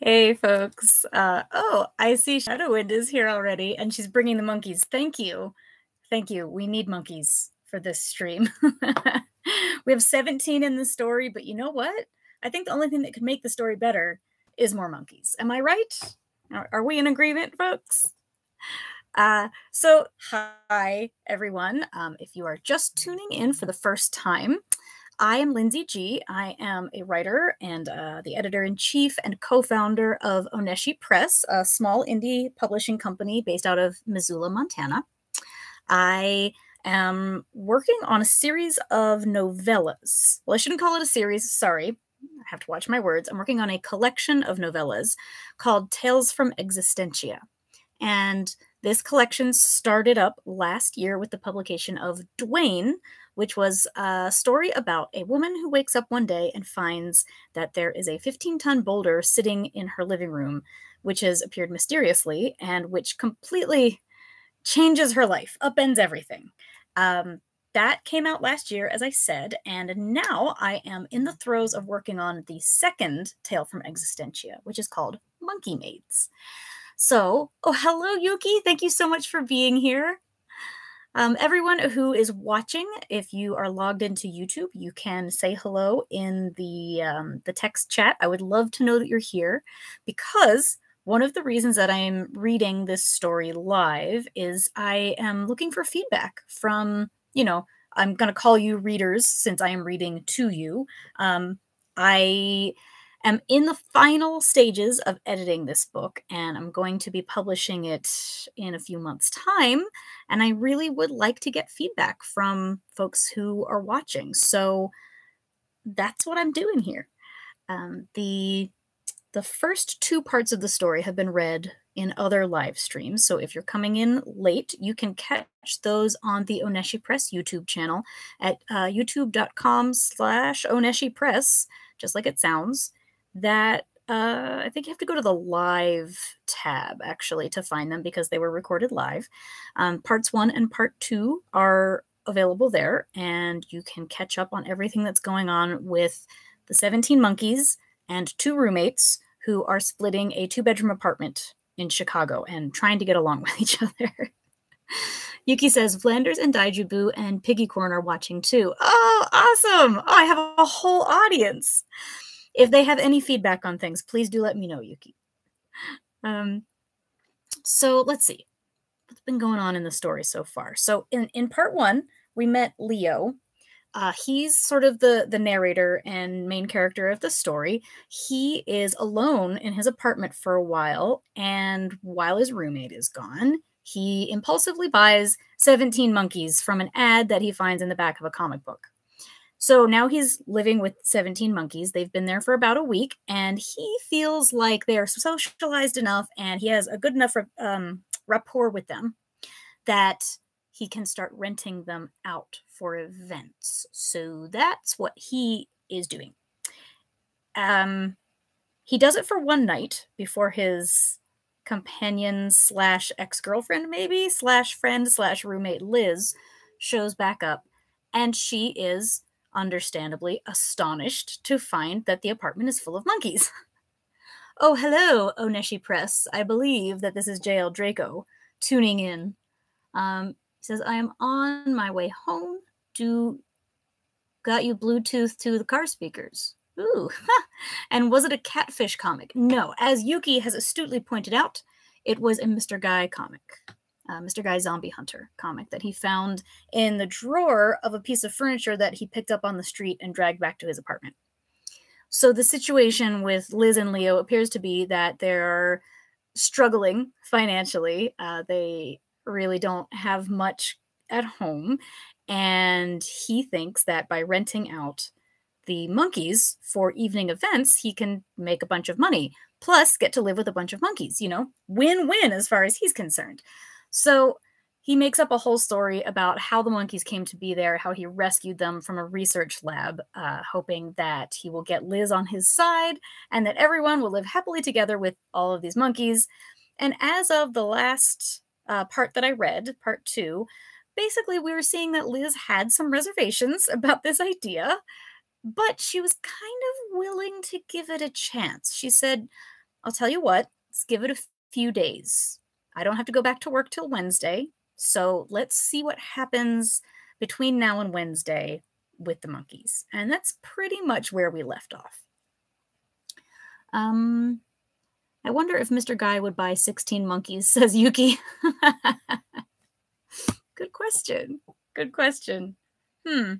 Hey, folks. Oh, I see Shadowwind is here already, and she's bringing the monkeys. Thank you. Thank you. We need monkeys for this stream. We have 17 in the story, but you know what? I think the only thing that could make the story better is more monkeys. Am I right? Are we in agreement, folks? So, hi, everyone. If you are just tuning in for the first time, I am Lynsey G. I am a writer and the editor-in-chief and co-founder of Oneshi Press, a small indie publishing company based out of Missoula, Montana. I am working on a series of novellas. Well, I shouldn't call it a series, sorry. I have to watch my words. I'm working on a collection of novellas called Tales from Existentia. And this collection started up last year with the publication of Dwayne, which was a story about a woman who wakes up one day and finds that there is a 15-ton boulder sitting in her living room, which has appeared mysteriously and which completely changes her life, upends everything. That came out last year, as I said, and now I am in the throes of working on the second tale from Existentia, which is called Monkey Maids. So, oh, hello, Yuki. Thank you so much for being here. Everyone who is watching, if you are logged into YouTube, you can say hello in the text chat. I would love to know that you're here, because one of the reasons that I'm reading this story live is I am looking for feedback from, you know, I'm going to call you readers since I am reading to you. I am in the final stages of editing this book, and I'm going to be publishing it in a few months' time, and I really would like to get feedback from folks who are watching. So that's what I'm doing here. The first two parts of the story have been read in other live streams, so if you're coming in late, you can catch those on the Oneshi Press YouTube channel at youtube.com/Oneshi Press, just like it sounds. That I think you have to go to the live tab, actually, to find them because they were recorded live. Parts 1 and Part 2 are available there, and you can catch up on everything that's going on with the 17 monkeys and two roommates who are splitting a two-bedroom apartment in Chicago and trying to get along with each other. Yuki says, Vlanders and Daijubu and Piggycorn are watching too. Oh, awesome! Oh, I have a whole audience! If they have any feedback on things, please do let me know, Yuki. So let's see. What's been going on in the story so far? So in part one, we met Leo. He's sort of the narrator and main character of the story. He is alone in his apartment for a while, and while his roommate is gone, he impulsively buys 17 monkeys from an ad that he finds in the back of a comic book. So now he's living with 17 monkeys. They've been there for about a week, and he feels like they are socialized enough and he has a good enough rapport with them that he can start renting them out for events. So that's what he is doing. He does it for one night before his companion slash ex-girlfriend, maybe, slash friend slash roommate Liz shows back up, and she is understandably astonished to find that the apartment is full of monkeys. Oh, hello, Oneshi Press. I believe that this is Jayel Draco tuning in. He says, I am on my way home. Got you Bluetooth to the car speakers. Ooh. And was it a catfish comic? No. As Yuki has astutely pointed out, it was a Mr. Guy comic. Mr. Guy Zombie Hunter comic that he found in the drawer of a piece of furniture that he picked up on the street and dragged back to his apartment. So the situation with Liz and Leo appears to be that they're struggling financially. They really don't have much at home, and he thinks that by renting out the monkeys for evening events, he can make a bunch of money, plus get to live with a bunch of monkeys, you know, win-win as far as he's concerned. So he makes up a whole story about how the monkeys came to be there, how he rescued them from a research lab, hoping that he will get Liz on his side and that everyone will live happily together with all of these monkeys. And as of the last part that I read, part two, basically we were seeing that Liz had some reservations about this idea, but she was kind of willing to give it a chance. She said, I'll tell you what, let's give it a few days. I don't have to go back to work till Wednesday. So let's see what happens between now and Wednesday with the monkeys. And that's pretty much where we left off. I wonder if Mr. Guy would buy 16 monkeys, says Yuki. Good question. Good question. No,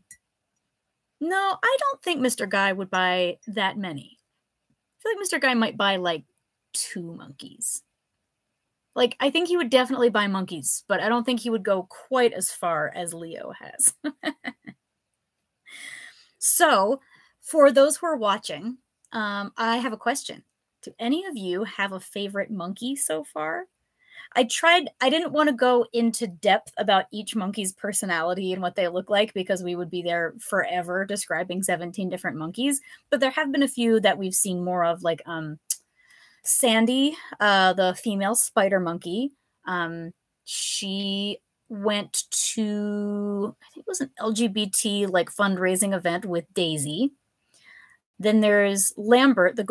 I don't think Mr. Guy would buy that many. I feel like Mr. Guy might buy like 2 monkeys. Like, I think he would definitely buy monkeys, but I don't think he would go quite as far as Leo has. So, for those who are watching, I have a question. Do any of you have a favorite monkey so far? I didn't want to go into depth about each monkey's personality and what they look like because we would be there forever describing 17 different monkeys. But there have been a few that we've seen more of, like Sandy, the female spider monkey. She went to, I think it was an LGBT like fundraising event with Daisy. Then there's Lambert, the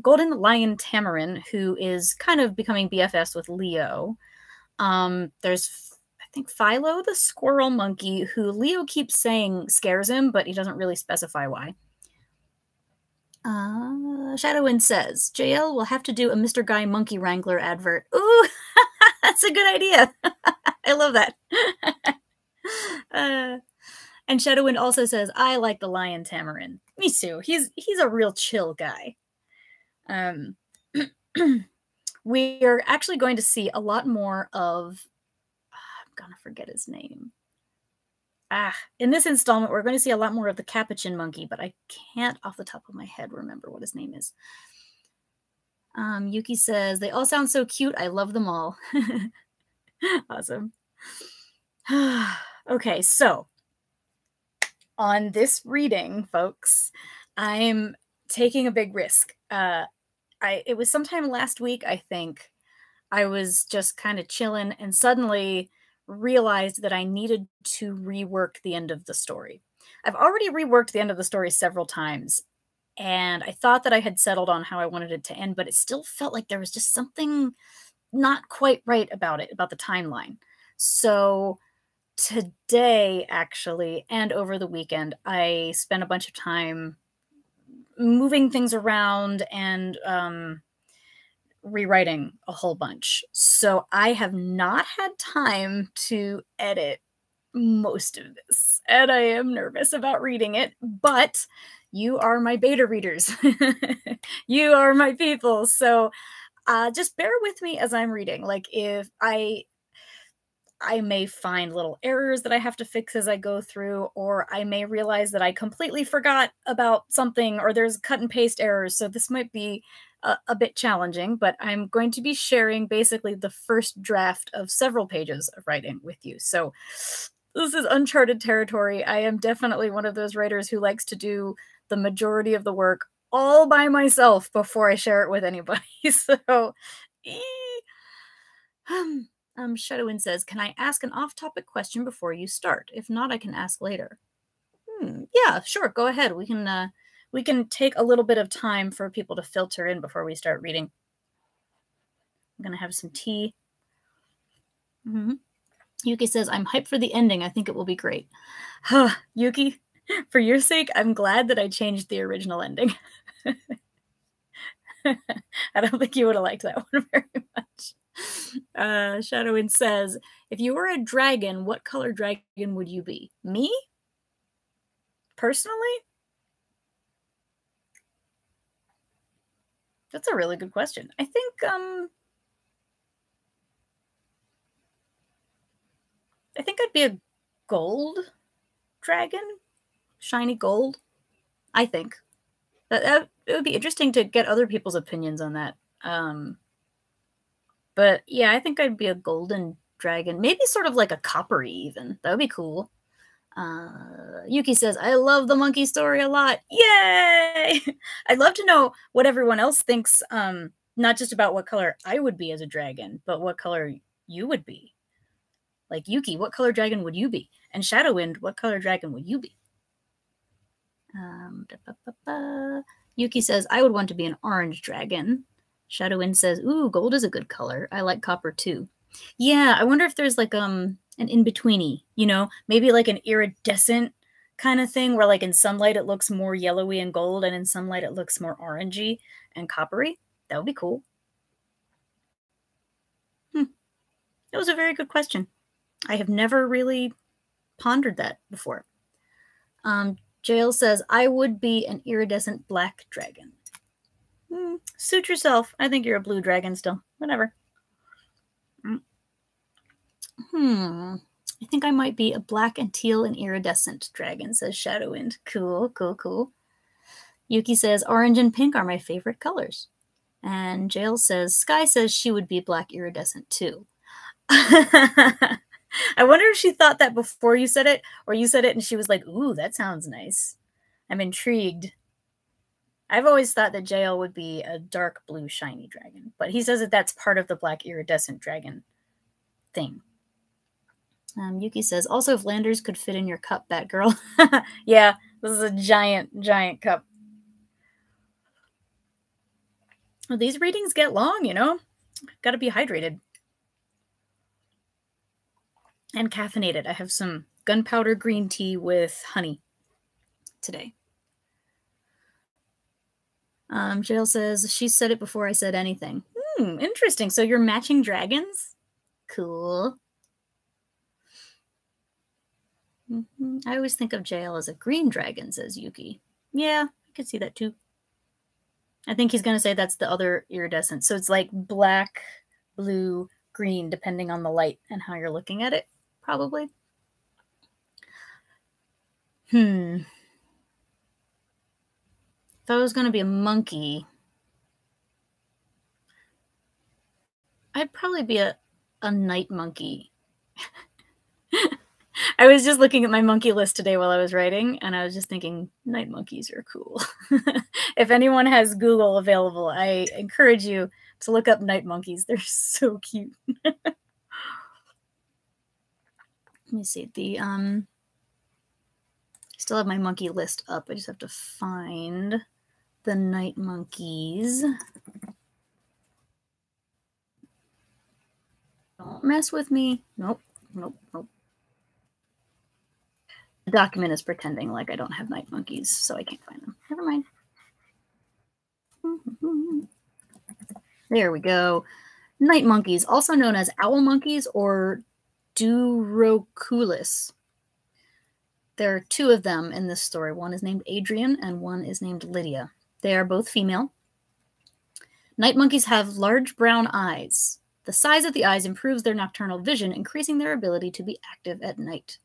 golden lion tamarin, who is kind of becoming BFFs with Leo. There's, I think, Philo, the squirrel monkey, who Leo keeps saying scares him, but he doesn't really specify why. Shadowin says, JL will have to do a Mr. Guy monkey wrangler advert. Ooh, that's a good idea. I love that. And Shadowin also says, I like the lion tamarin. Me too. He's a real chill guy. We are actually going to see a lot more of... I'm going to forget his name. In this installment, we're going to see a lot more of the capuchin monkey, but I can't off the top of my head remember what his name is. Yuki says, they all sound so cute. I love them all. Awesome. Okay, so... on this reading, folks, I'm taking a big risk. It was sometime last week, I think, I was just kind of chilling and suddenly realized that I needed to rework the end of the story. I've already reworked the end of the story several times, and I thought that I had settled on how I wanted it to end, but it still felt like there was just something not quite right about it, about the timeline. So... today, actually, and over the weekend, I spent a bunch of time moving things around and rewriting a whole bunch. So I have not had time to edit most of this, and I am nervous about reading it, but you are my beta readers. You are my people, so just bear with me as I'm reading. Like, if I may find little errors that I have to fix as I go through, or I may realize that I completely forgot about something, or there's cut and paste errors. So this might be a bit challenging, but I'm going to be sharing basically the first draft of several pages of writing with you. So this is uncharted territory. I am definitely one of those writers who likes to do the majority of the work all by myself before I share it with anybody. So... Shadowin says, can I ask an off-topic question before you start? If not, I can ask later. Yeah, sure. Go ahead. We can take a little bit of time for people to filter in before we start reading. I'm going to have some tea. Yuki says, I'm hyped for the ending. I think it will be great. Yuki, for your sake, I'm glad that I changed the original ending. I don't think you would have liked that one very much. Shadowin says, if you were a dragon, what color dragon would you be? Me? Personally? That's a really good question. I think, I'd be a gold dragon. Shiny gold. I think. It would be interesting to get other people's opinions on that. But yeah, I think I'd be a golden dragon. Maybe sort of like a coppery even. That would be cool. Yuki says, I love the monkey story a lot. Yay! I'd love to know what everyone else thinks, not just about what color I would be as a dragon, but what color you would be. Like, Yuki, what color dragon would you be? And Shadowwind, what color dragon would you be? Yuki says, I would want to be an orange dragon. Shadowin says, ooh, gold is a good color. I like copper too. Yeah, I wonder if there's like an in-betweeny, you know, maybe like an iridescent kind of thing where like in sunlight it looks more yellowy and gold and in sunlight it looks more orangey and coppery. That would be cool. That was a very good question. I have never really pondered that before. Jayel says, I would be an iridescent black dragon. Suit yourself. I think you're a blue dragon still. Whatever. I think I might be a black and teal and iridescent dragon, says Shadowwind. Cool, cool, cool. Yuki says, orange and pink are my favorite colors. And Jayel says, Sky says she would be black iridescent too. I wonder if she thought that before you said it, or you said it and she was like, ooh, that sounds nice. I'm intrigued. I've always thought that Jayel would be a dark blue shiny dragon, but he says that that's part of the black iridescent dragon thing. Yuki says, also if Landers could fit in your cup, Batgirl. Yeah, this is a giant, giant cup. Well, these readings get long, you know. Gotta be hydrated. And caffeinated. I have some gunpowder green tea with honey today. Jayel says, she said it before I said anything. Interesting. So you're matching dragons? Cool. I always think of Jayel as a green dragon, says Yuki. Yeah, I could see that too. I think he's going to say that's the other iridescent. So it's like black, blue, green, depending on the light and how you're looking at it. Probably. If I was going to be a monkey, I'd probably be a night monkey. I was just looking at my monkey list today while I was writing, and I was just thinking, night monkeys are cool. If anyone has Google available, I encourage you to look up night monkeys. They're so cute. Let me see. The I still have my monkey list up. I just have to find the night monkeys. Don't mess with me. Nope, nope, nope. The document is pretending like I don't have night monkeys, so I can't find them. Never mind. There we go. Night monkeys, also known as owl monkeys or Duroculus. There are two of them in this story. One is named Adrian and one is named Lydia. They are both female. Night monkeys have large brown eyes. The size of the eyes improves their nocturnal vision, increasing their ability to be active at night.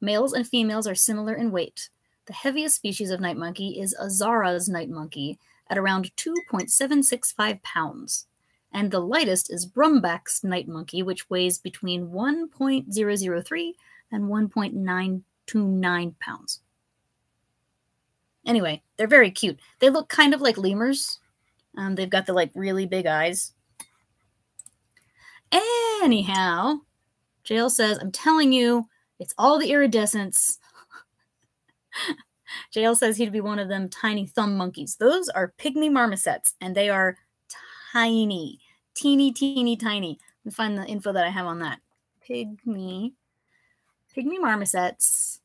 Males and females are similar in weight. The heaviest species of night monkey is Azara's night monkey at around 2.765 pounds. And the lightest is Brumback's night monkey, which weighs between 1.003 and 1.929 pounds. Anyway, they're very cute. They look kind of like lemurs. They've got the like really big eyes. Anyhow, Jayel says, I'm telling you, it's all the iridescence. Jayel says he'd be one of them tiny thumb monkeys. Those are pygmy marmosets, and they are tiny. Teeny, teeny, tiny. Let me find the info that I have on that. Pygmy marmosets.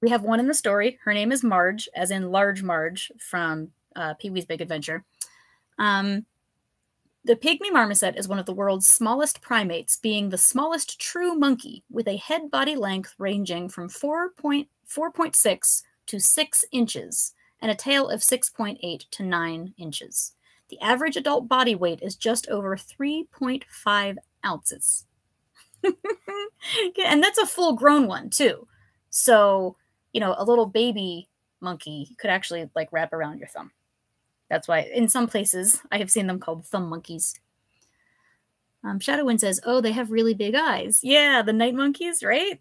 We have one in the story. Her name is Marge, as in Large Marge from Pee-wee's Big Adventure. The pygmy marmoset is one of the world's smallest primates, being the smallest true monkey, with a head-body length ranging from 4.6 to 6 inches, and a tail of 6.8 to 9 inches. The average adult body weight is just over 3.5 ounces. And that's a full-grown one, too. So, you know, a little baby monkey could actually, like, wrap around your thumb. That's why in some places I have seen them called thumb monkeys. Shadowwind says, oh, they have really big eyes. Yeah, the night monkeys, right?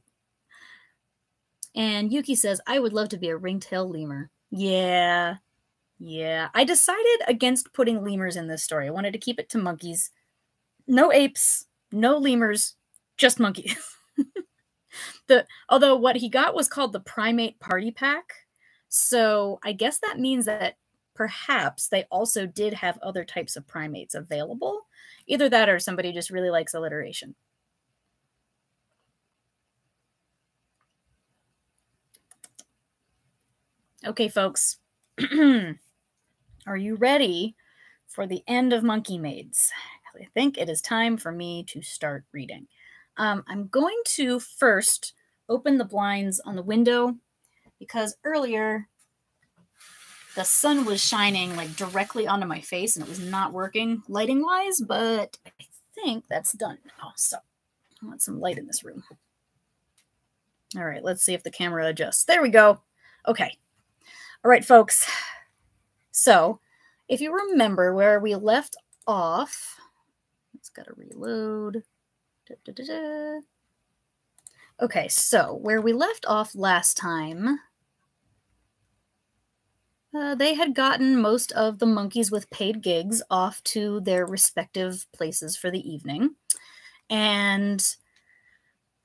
And Yuki says, I would love to be a ringtail lemur. Yeah. Yeah. I decided against putting lemurs in this story. I wanted to keep it to monkeys. No apes, no lemurs, just monkeys. Although what he got was called the Primate Party Pack. So I guess that means that perhaps they also did have other types of primates available. Either that or somebody just really likes alliteration. Okay, folks, are you ready for the end of Monkey Maids? I think it is time for me to start reading. I'm going to first open the blinds on the window because earlier the sun was shining like directly onto my face and it was not working lighting wise, but I think that's done now. So I want some light in this room. All right, let's see if the camera adjusts. There we go. Okay. All right, folks. So if you remember where we left off, it's got to reload. Okay, so where we left off last time, they had gotten most of the monkeys with paid gigs off to their respective places for the evening. And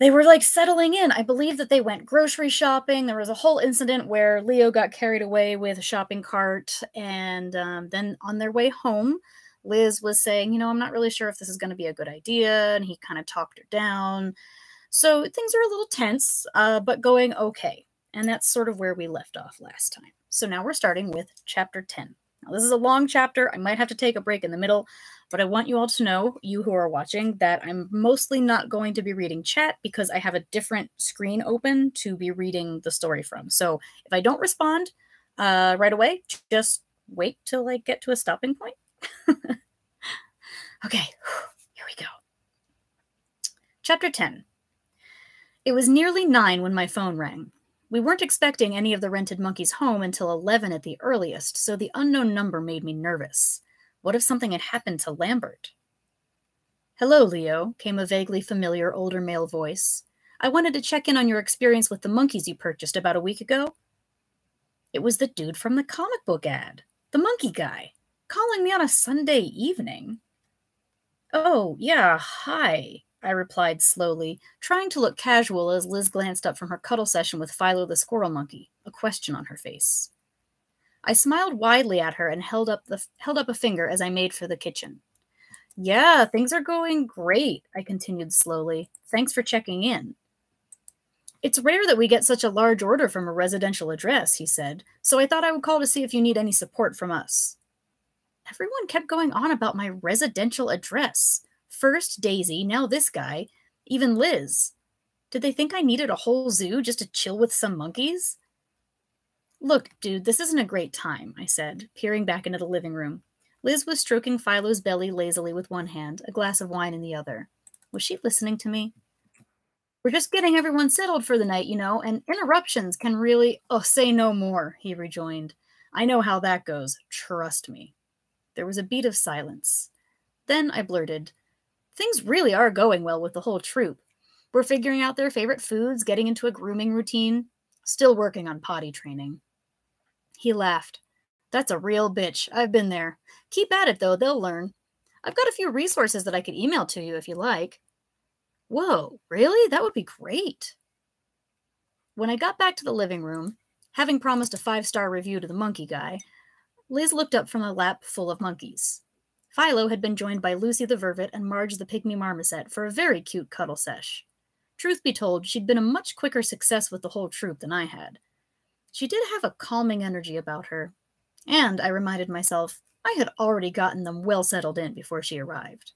they were like settling in. I believe that they went grocery shopping. There was a whole incident where Leo got carried away with a shopping cart. And then on their way home, Liz was saying, you know, I'm not really sure if this is going to be a good idea. And he kind of talked her down. So things are a little tense, but going okay. And that's sort of where we left off last time. So now we're starting with chapter 10. Now, this is a long chapter. I might have to take a break in the middle, but I want you all to know, you who are watching, that I'm mostly not going to be reading chat because I have a different screen open to be reading the story from. So if I don't respond right away, just wait till I get to a stopping point. Okay, here we go. Chapter 10. It was nearly 9 when my phone rang. We weren't expecting any of the rented monkeys home until 11 at the earliest, so the unknown number made me nervous. What if something had happened to Lambert? Hello, Leo, came a vaguely familiar older male voice. I wanted to check in on your experience with the monkeys you purchased about a week ago. It was the dude from the comic book ad, the monkey guy, calling me on a Sunday evening. Oh, yeah, hi, I replied slowly, trying to look casual as Liz glanced up from her cuddle session with Philo the squirrel monkey, a question on her face. I smiled widely at her and held up a finger as I made for the kitchen. Yeah, things are going great, I continued slowly. Thanks for checking in. It's rare that we get such a large order from a residential address, he said, so I thought I would call to see if you need any support from us. Everyone kept going on about my residential address. First Daisy, now this guy, even Liz. Did they think I needed a whole zoo just to chill with some monkeys? Look, dude, this isn't a great time, I said, peering back into the living room. Liz was stroking Philo's belly lazily with one hand, a glass of wine in the other. Was she listening to me? We're just getting everyone settled for the night, you know, and interruptions can really... Oh, say no more, he rejoined. I know how that goes. Trust me. There was a beat of silence. Then I blurted, things really are going well with the whole troop. We're figuring out their favorite foods, getting into a grooming routine, still working on potty training. He laughed. That's a real bitch. I've been there. Keep at it, though. They'll learn. I've got a few resources that I could email to you if you like. Whoa, really? That would be great. When I got back to the living room, having promised a 5-star review to the monkey guy, Liz looked up from a lap full of monkeys. Philo had been joined by Lucy the Vervet and Marge the Pygmy Marmoset for a very cute cuddle sesh. Truth be told, she'd been a much quicker success with the whole troop than I had. She did have a calming energy about her, and I reminded myself I had already gotten them well settled in before she arrived.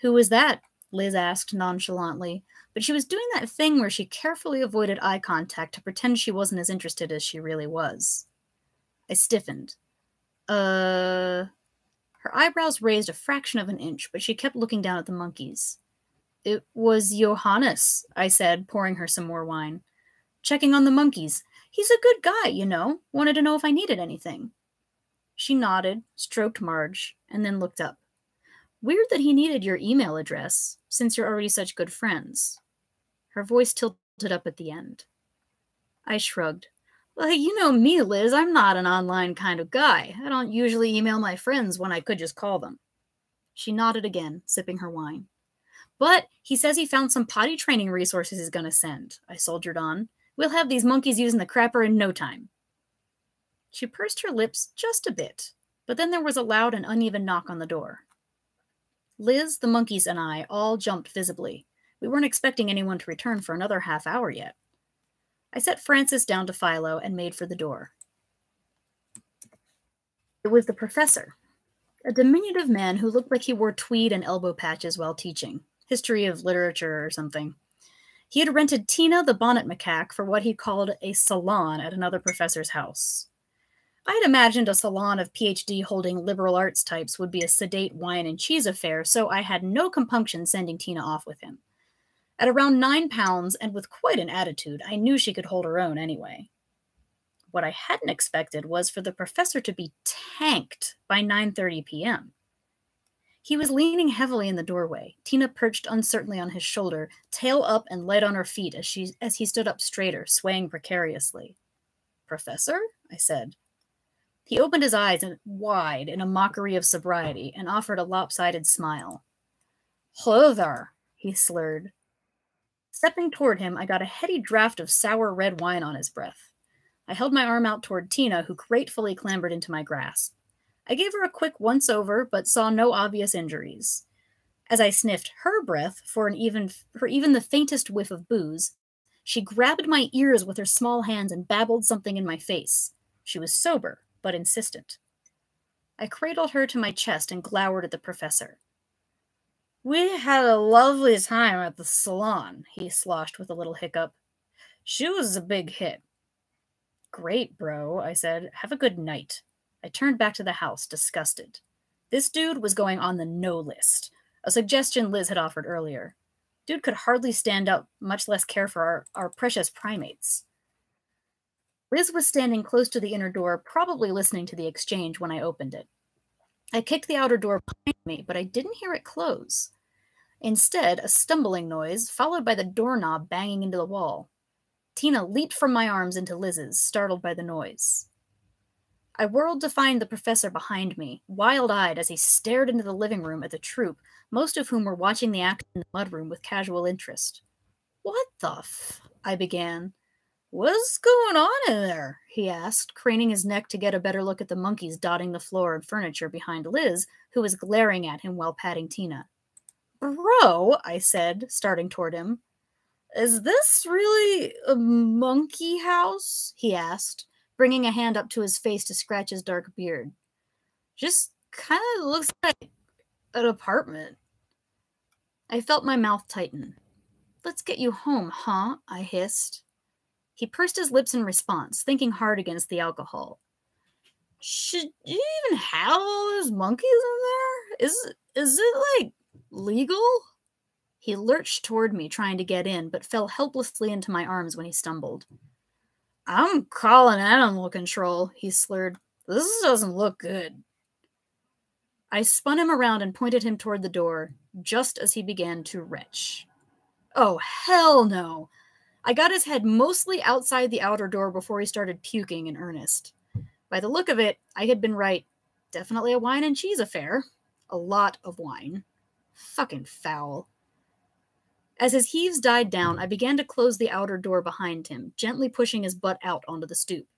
Who was that? Liz asked nonchalantly, but she was doing that thing where she carefully avoided eye contact to pretend she wasn't as interested as she really was. I stiffened. Her eyebrows raised a fraction of an inch, but she kept looking down at the monkeys. It was Johannes, I said, pouring her some more wine. Checking on the monkeys. He's a good guy, you know. Wanted to know if I needed anything. She nodded, stroked Marge, and then looked up. Weird that he needed your email address, since you're already such good friends. Her voice tilted up at the end. I shrugged. Well, you know me, Liz. I'm not an online kind of guy. I don't usually email my friends when I could just call them. She nodded again, sipping her wine. But he says he found some potty training resources he's going to send, I soldiered on. We'll have these monkeys using the crapper in no time. She pursed her lips just a bit, but then there was a loud and uneven knock on the door. Liz, the monkeys, and I all jumped visibly. We weren't expecting anyone to return for another half hour yet. I set Francis down to Philo and made for the door. It was the professor, a diminutive man who looked like he wore tweed and elbow patches while teaching, history of literature or something. He had rented Tina the bonnet macaque for what he called a salon at another professor's house. I had imagined a salon of PhD-holding liberal arts types would be a sedate wine and cheese affair, so I had no compunction sending Tina off with him. At around 9 pounds, and with quite an attitude, I knew she could hold her own anyway. What I hadn't expected was for the professor to be tanked by 9:30 p.m. He was leaning heavily in the doorway, Tina perched uncertainly on his shoulder, tail up and light on her feet as he stood up straighter, swaying precariously. "Professor?" I said. He opened his eyes wide in a mockery of sobriety and offered a lopsided smile. "Hello there," he slurred. Stepping toward him, I got a heady draft of sour red wine on his breath. I held my arm out toward Tina, who gratefully clambered into my grasp. I gave her a quick once-over, but saw no obvious injuries. As I sniffed her breath for even the faintest whiff of booze, she grabbed my ears with her small hands and babbled something in my face. She was sober, but insistent. I cradled her to my chest and glowered at the professor. "We had a lovely time at the salon," he sloshed with a little hiccup. "She was a big hit." "Great, bro," I said. "Have a good night." I turned back to the house, disgusted. This dude was going on the no list, a suggestion Liz had offered earlier. Dude could hardly stand up, much less care for our precious primates. Liz was standing close to the inner door, probably listening to the exchange when I opened it. I kicked the outer door behind me, but I didn't hear it close. Instead, a stumbling noise, followed by the doorknob banging into the wall. Tina leaped from my arms into Liz's, startled by the noise. I whirled to find the professor behind me, wild-eyed as he stared into the living room at the troupe, most of whom were watching the action in the mudroom with casual interest. "What the f—" I began. "What's going on in there?" he asked, craning his neck to get a better look at the monkeys dotting the floor and furniture behind Liz, who was glaring at him while patting Tina. "Bro," I said, starting toward him. "Is this really a monkey house?" he asked, bringing a hand up to his face to scratch his dark beard. "Just kind of looks like an apartment." I felt my mouth tighten. "Let's get you home, huh?" I hissed. He pursed his lips in response, thinking hard against the alcohol. "Should you even have all those monkeys in there? Is it, like, legal?" He lurched toward me, trying to get in, but fell helplessly into my arms when he stumbled. "I'm calling animal control," he slurred. "This doesn't look good." I spun him around and pointed him toward the door, just as he began to retch. "Oh, hell no!" I got his head mostly outside the outer door before he started puking in earnest. By the look of it, I had been right. Definitely a wine and cheese affair. A lot of wine. Fucking foul. As his heaves died down, I began to close the outer door behind him, gently pushing his butt out onto the stoop.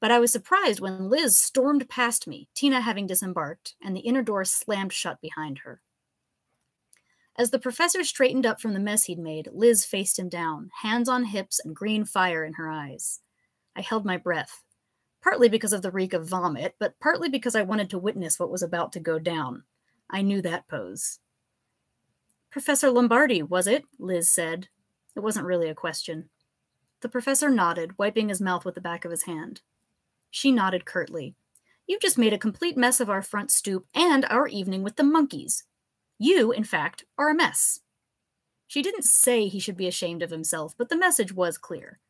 But I was surprised when Liz stormed past me, Tina having disembarked, and the inner door slammed shut behind her. As the professor straightened up from the mess he'd made, Liz faced him down, hands on hips and green fire in her eyes. I held my breath, partly because of the reek of vomit, but partly because I wanted to witness what was about to go down. I knew that pose. "Professor Lombardi, was it?" Liz said. It wasn't really a question. The professor nodded, wiping his mouth with the back of his hand. She nodded curtly. "You've just made a complete mess of our front stoop and our evening with the monkeys. You, in fact, are a mess." She didn't say he should be ashamed of himself, but the message was clear.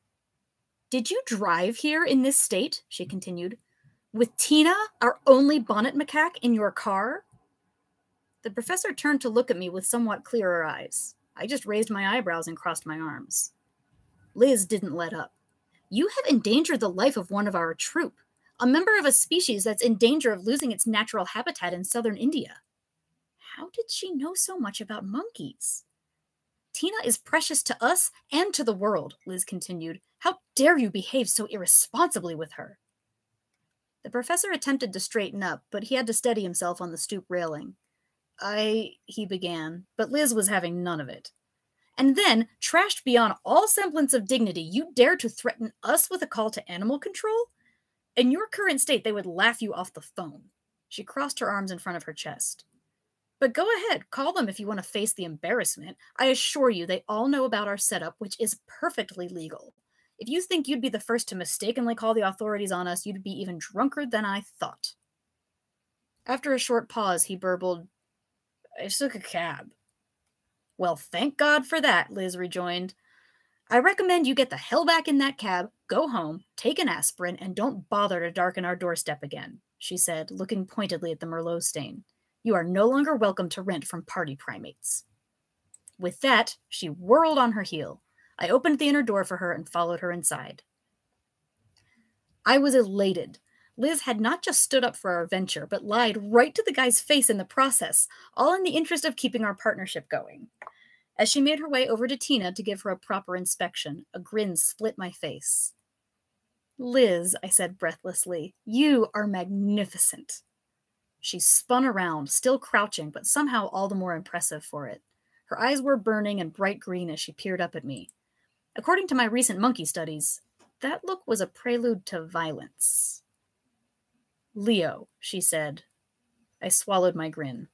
"Did you drive here in this state?" she continued. "With Tina, our only bonnet macaque, in your car?" The professor turned to look at me with somewhat clearer eyes. I just raised my eyebrows and crossed my arms. Liz didn't let up. "You have endangered the life of one of our troupe, a member of a species that's in danger of losing its natural habitat in southern India." How did she know so much about monkeys? "Tina is precious to us and to the world," Liz continued. "How dare you behave so irresponsibly with her?" The professor attempted to straighten up, but he had to steady himself on the stoop railing. He began, but Liz was having none of it. And then, trashed beyond all semblance of dignity, you dare to threaten us with a call to animal control? In your current state, they would laugh you off the phone. She crossed her arms in front of her chest. But go ahead, call them if you want to face the embarrassment. I assure you, they all know about our setup, which is perfectly legal. If you think you'd be the first to mistakenly call the authorities on us, you'd be even drunker than I thought. After a short pause, he burbled, I took a cab. Well, thank God for that, Liz rejoined. I recommend you get the hell back in that cab, go home, take an aspirin, and don't bother to darken our doorstep again, she said, looking pointedly at the Merlot stain. You are no longer welcome to rent from Party Primates. With that, she whirled on her heel. I opened the inner door for her and followed her inside. I was elated. Liz had not just stood up for our venture, but lied right to the guy's face in the process, all in the interest of keeping our partnership going. As she made her way over to Tina to give her a proper inspection, a grin split my face. Liz, I said breathlessly, you are magnificent. She spun around, still crouching, but somehow all the more impressive for it. Her eyes were burning and bright green as she peered up at me. According to my recent monkey studies, that look was a prelude to violence. Leo, she said. I swallowed my grin.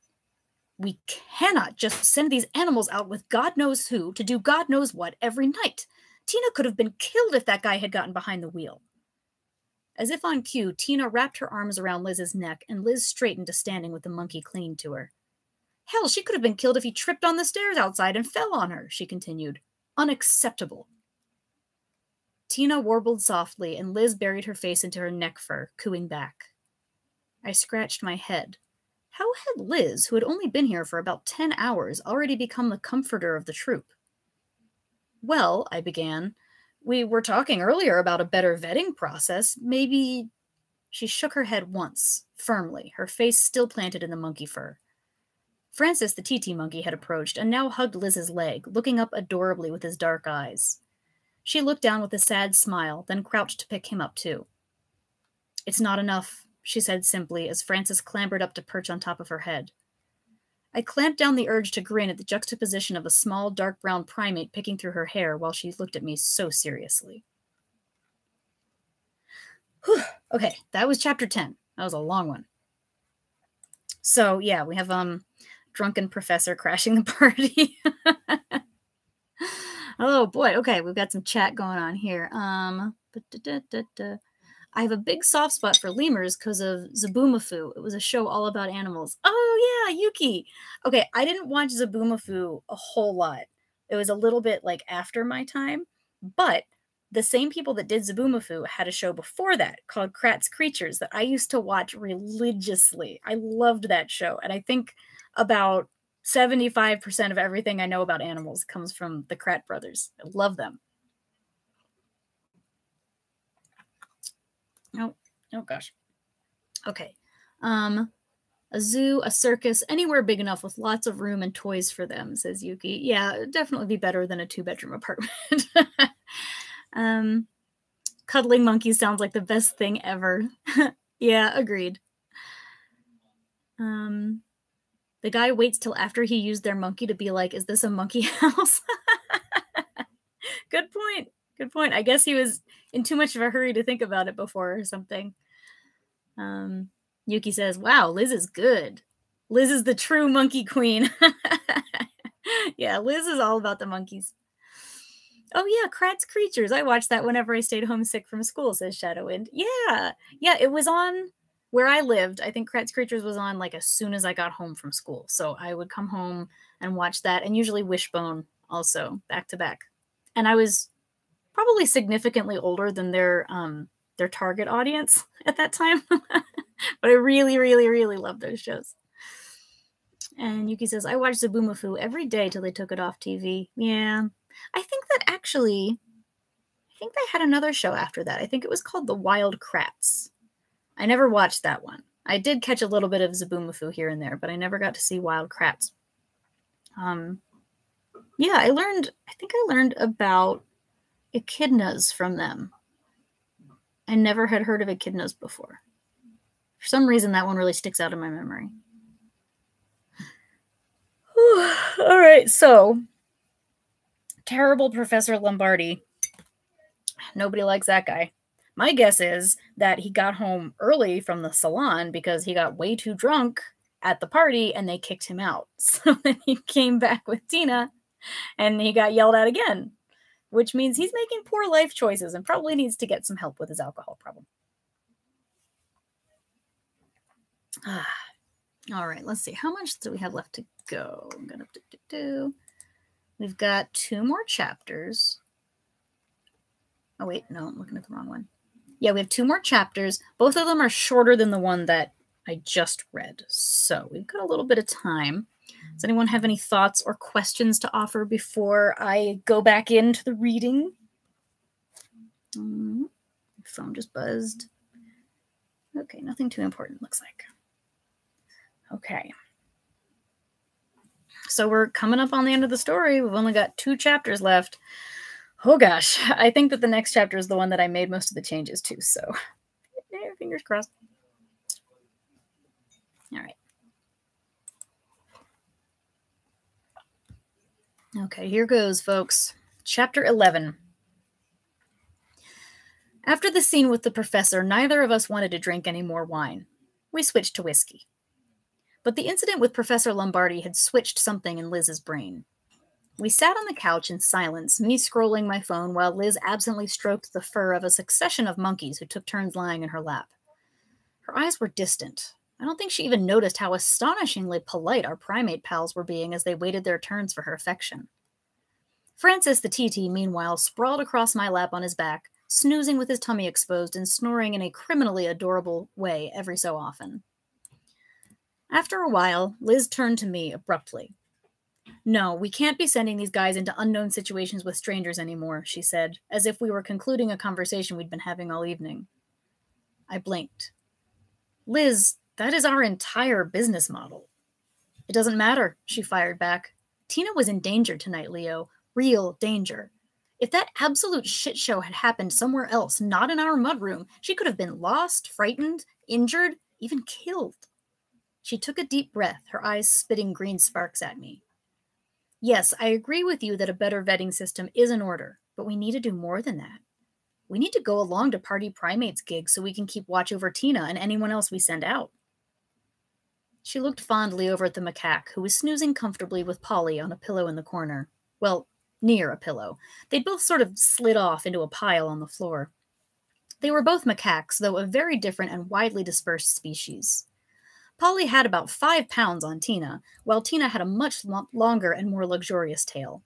We cannot just send these animals out with God knows who to do God knows what every night. Tina could have been killed if that guy had gotten behind the wheel. As if on cue, Tina wrapped her arms around Liz's neck, and Liz straightened to standing with the monkey clinging to her. Hell, she could have been killed if he tripped on the stairs outside and fell on her, she continued. Unacceptable. Tina warbled softly, and Liz buried her face into her neck fur, cooing back. I scratched my head. How had Liz, who had only been here for about 10 hours, already become the comforter of the troop? Well, I began, we were talking earlier about a better vetting process. Maybe... She shook her head once, firmly, her face still planted in the monkey fur. Francis, the TT monkey, had approached and now hugged Liz's leg, looking up adorably with his dark eyes. She looked down with a sad smile, then crouched to pick him up too. It's not enough, she said simply, as Francis clambered up to perch on top of her head. I clamped down the urge to grin at the juxtaposition of a small, dark-brown primate picking through her hair while she looked at me so seriously. Whew. Okay, that was Chapter 10. That was a long one. So, yeah, we have drunken professor crashing the party. Oh, boy. Okay, we've got some chat going on here. I have a big soft spot for lemurs because of Zaboomafoo. It was a show all about animals. Oh, yeah, Yuki. Okay, I didn't watch Zaboomafoo a whole lot. It was a little bit, like, after my time. But the same people that did Zaboomafoo had a show before that called Kratz Creatures that I used to watch religiously. I loved that show. And I think about 75% of everything I know about animals comes from the Kratz brothers. I love them. Oh gosh. Okay. A zoo, a circus, anywhere big enough with lots of room and toys for them, says Yuki. Yeah, it'd definitely be better than a 2-bedroom apartment. Cuddling monkeys sounds like the best thing ever. Yeah, agreed. The guy waits till after he used their monkey to be like, is this a monkey house? Good point. Good point. I guess he was in too much of a hurry to think about it before or something. Yuki says, wow, Liz is good. Liz is the true monkey queen. Yeah, Liz is all about the monkeys. Oh, yeah, Kratz Creatures. I watched that whenever I stayed homesick from school, says Shadowwind. Yeah. Yeah, it was on where I lived. I think Kratz Creatures was on like as soon as I got home from school. So I would come home and watch that, and usually Wishbone also, back to back. And I was probably significantly older than their target audience at that time. But I really, really, really loved those shows. And Yuki says, I watched Zaboomafoo every day till they took it off TV. Yeah. I think they had another show after that. I think it was called The Wild Kratz. I never watched that one. I did catch a little bit of Zaboomafoo here and there, but I never got to see Wild Kratz. Yeah, I learned about echidnas from them. I never had heard of echidnas before. For some reason, that one really sticks out in my memory. All right, so terrible Professor Lombardi. Nobody likes that guy. My guess is that he got home early from the salon because he got way too drunk at the party and they kicked him out. So then he came back with Tina and he got yelled at again, which means he's making poor life choices and probably needs to get some help with his alcohol problem. All right, let's see. How much do we have left to go? I'm gonna do. We've got 2 more chapters. Oh, wait, no, I'm looking at the wrong one. Yeah, we have 2 more chapters. Both of them are shorter than the one that I just read. So we've got a little bit of time. Does anyone have any thoughts or questions to offer before I go back into the reading? My phone just buzzed. Okay, nothing too important, looks like. Okay. So we're coming up on the end of the story. We've only got 2 chapters left. Oh gosh, I think that the next chapter is the one that I made most of the changes to, so fingers crossed. All right. Okay, here goes, folks. Chapter 11. After the scene with the professor, neither of us wanted to drink any more wine. We switched to whiskey. But the incident with Professor Lombardi had switched something in Liz's brain. We sat on the couch in silence, me scrolling my phone while Liz absently stroked the fur of a succession of monkeys who took turns lying in her lap. Her eyes were distant. I don't think she even noticed how astonishingly polite our primate pals were being as they waited their turns for her affection. Francis the TT, meanwhile, sprawled across my lap on his back, snoozing with his tummy exposed and snoring in a criminally adorable way every so often. After a while, Liz turned to me abruptly. No, we can't be sending these guys into unknown situations with strangers anymore, she said, as if we were concluding a conversation we'd been having all evening. I blinked. Liz, that is our entire business model. It doesn't matter, she fired back. Tina was in danger tonight, Leo. Real danger. If that absolute shit show had happened somewhere else, not in our mudroom, she could have been lost, frightened, injured, even killed. She took a deep breath, her eyes spitting green sparks at me. Yes, I agree with you that a better vetting system is in order, but we need to do more than that. We need to go along to Party Primates' gig so we can keep watch over Tina and anyone else we send out. She looked fondly over at the macaque, who was snoozing comfortably with Polly on a pillow in the corner. Well, near a pillow. They'd both sort of slid off into a pile on the floor. They were both macaques, though a very different and widely dispersed species. Polly had about 5 pounds on Tina, while Tina had a much longer and more luxurious tail.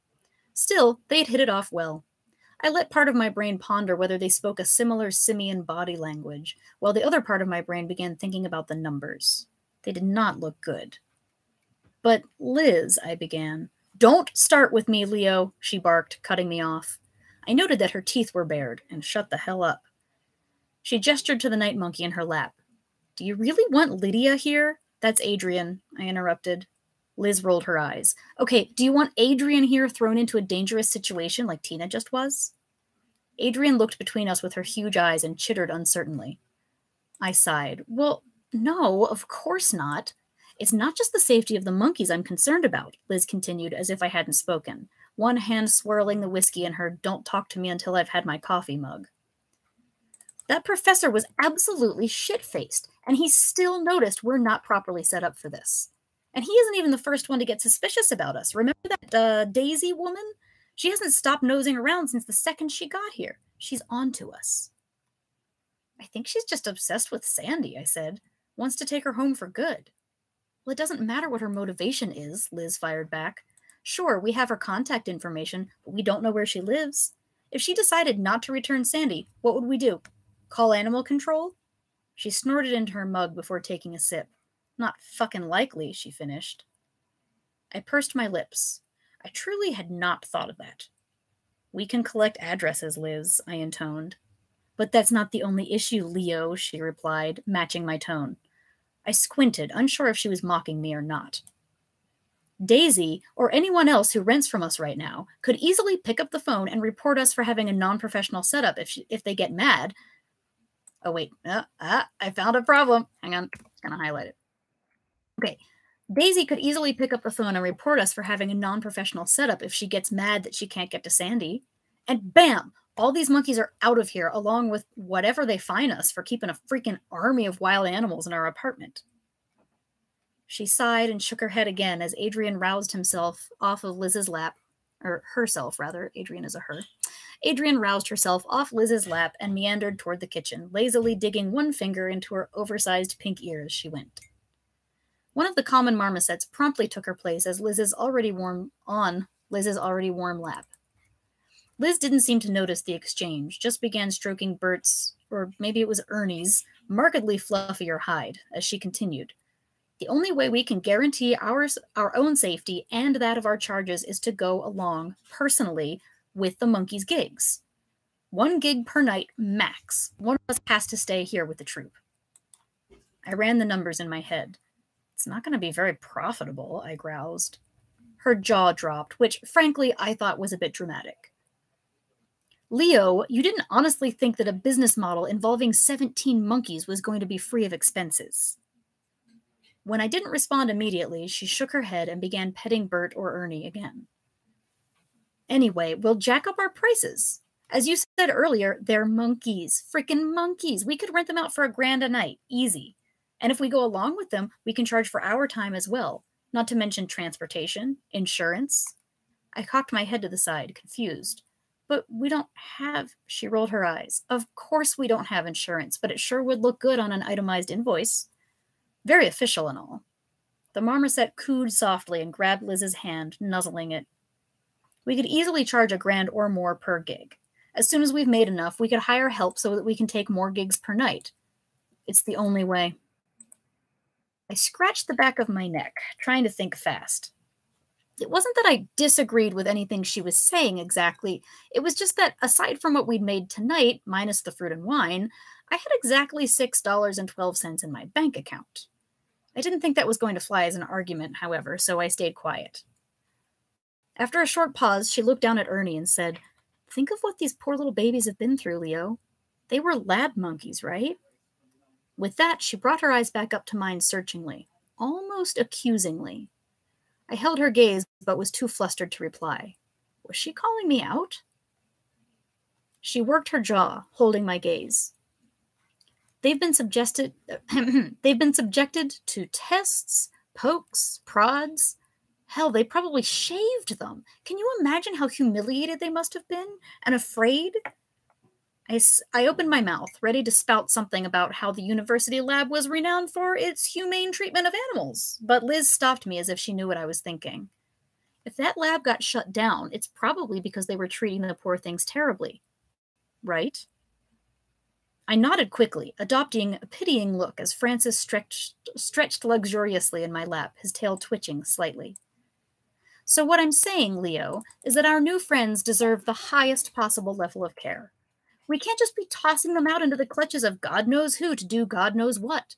Still, they'd hit it off well. I let part of my brain ponder whether they spoke a similar simian body language, while the other part of my brain began thinking about the numbers. They did not look good. But Liz, I began. Don't start with me, Leo, she barked, cutting me off. I noted that her teeth were bared, and shut the hell up. She gestured to the night monkey in her lap. Do you really want Lydia here? That's Adrian, I interrupted. Liz rolled her eyes. Okay, do you want Adrian here thrown into a dangerous situation like Tina just was? Adrian looked between us with her huge eyes and chittered uncertainly. I sighed. Well, no, of course not. It's not just the safety of the monkeys I'm concerned about, Liz continued as if I hadn't spoken, one hand swirling the whiskey in her don't talk to me until I've had my coffee mug. That professor was absolutely shit-faced, and he still noticed we're not properly set up for this. And he isn't even the first one to get suspicious about us. Remember that Daisy woman? She hasn't stopped nosing around since the second she got here. She's on to us. I think she's just obsessed with Sandy, I said. Wants to take her home for good. Well, it doesn't matter what her motivation is, Liz fired back. Sure, we have her contact information, but we don't know where she lives. If she decided not to return Sandy, what would we do? Call animal control? She snorted into her mug before taking a sip. Not fucking likely, she finished. I pursed my lips. I truly had not thought of that. We can collect addresses, Liz, I intoned. But that's not the only issue, Leo, she replied, matching my tone. I squinted, unsure if she was mocking me or not. Daisy, or anyone else who rents from us right now, could easily pick up the phone and report us for having a non-professional setup if they get mad. Oh, wait. I found a problem. Hang on. I'm just going to highlight it. Okay. Daisy could easily pick up the phone and report us for having a non-professional setup if she gets mad that she can't get to Sandy. And bam! All these monkeys are out of here, along with whatever they fine us for keeping a freaking army of wild animals in our apartment. She sighed and shook her head again as Adrian roused himself off of Liz's lap. Or herself, rather. Adrian is a her. Adrian roused herself off Liz's lap and meandered toward the kitchen, lazily digging one finger into her oversized pink ear as she went. One of the common marmosets promptly took her place as Liz's already warm lap. Liz didn't seem to notice the exchange, just began stroking Bert's, or maybe it was Ernie's, markedly fluffier hide as she continued. The only way we can guarantee our own safety and that of our charges is to go along, personally, with the monkeys' gigs. 1 gig per night, max. One of us has to stay here with the troop. I ran the numbers in my head. It's not going to be very profitable, I groused. Her jaw dropped, which, frankly, I thought was a bit dramatic. Leo, you didn't honestly think that a business model involving 17 monkeys was going to be free of expenses. When I didn't respond immediately, she shook her head and began petting Bert or Ernie again. Anyway, we'll jack up our prices. As you said earlier, they're monkeys. Frickin' monkeys. We could rent them out for $1 grand a night. Easy. And if we go along with them, we can charge for our time as well. Not to mention transportation, insurance. I cocked my head to the side, confused. But we don't have... She rolled her eyes. Of course we don't have insurance, but it sure would look good on an itemized invoice. Very official and all. The marmoset cooed softly and grabbed Liz's hand, nuzzling it. We could easily charge $1 grand or more per gig. As soon as we've made enough, we could hire help so that we can take more gigs per night. It's the only way. I scratched the back of my neck, trying to think fast. It wasn't that I disagreed with anything she was saying exactly. It was just that, aside from what we'd made tonight, minus the fruit and wine, I had exactly $6.12 in my bank account. I didn't think that was going to fly as an argument, however, so I stayed quiet. After a short pause, she looked down at Ernie and said, "Think of what these poor little babies have been through, Leo. They were lab monkeys, right?" With that, she brought her eyes back up to mine searchingly, almost accusingly. I held her gaze, but was too flustered to reply. Was she calling me out? She worked her jaw, holding my gaze. They've been subjected to tests, pokes, prods. Hell, they probably shaved them. Can you imagine how humiliated they must have been and afraid? I opened my mouth, ready to spout something about how the university lab was renowned for its humane treatment of animals, but Liz stopped me as if she knew what I was thinking. If that lab got shut down, it's probably because they were treating the poor things terribly. Right? I nodded quickly, adopting a pitying look as Francis stretched luxuriously in my lap, his tail twitching slightly. So what I'm saying, Leo, is that our new friends deserve the highest possible level of care. We can't just be tossing them out into the clutches of God knows who to do God knows what.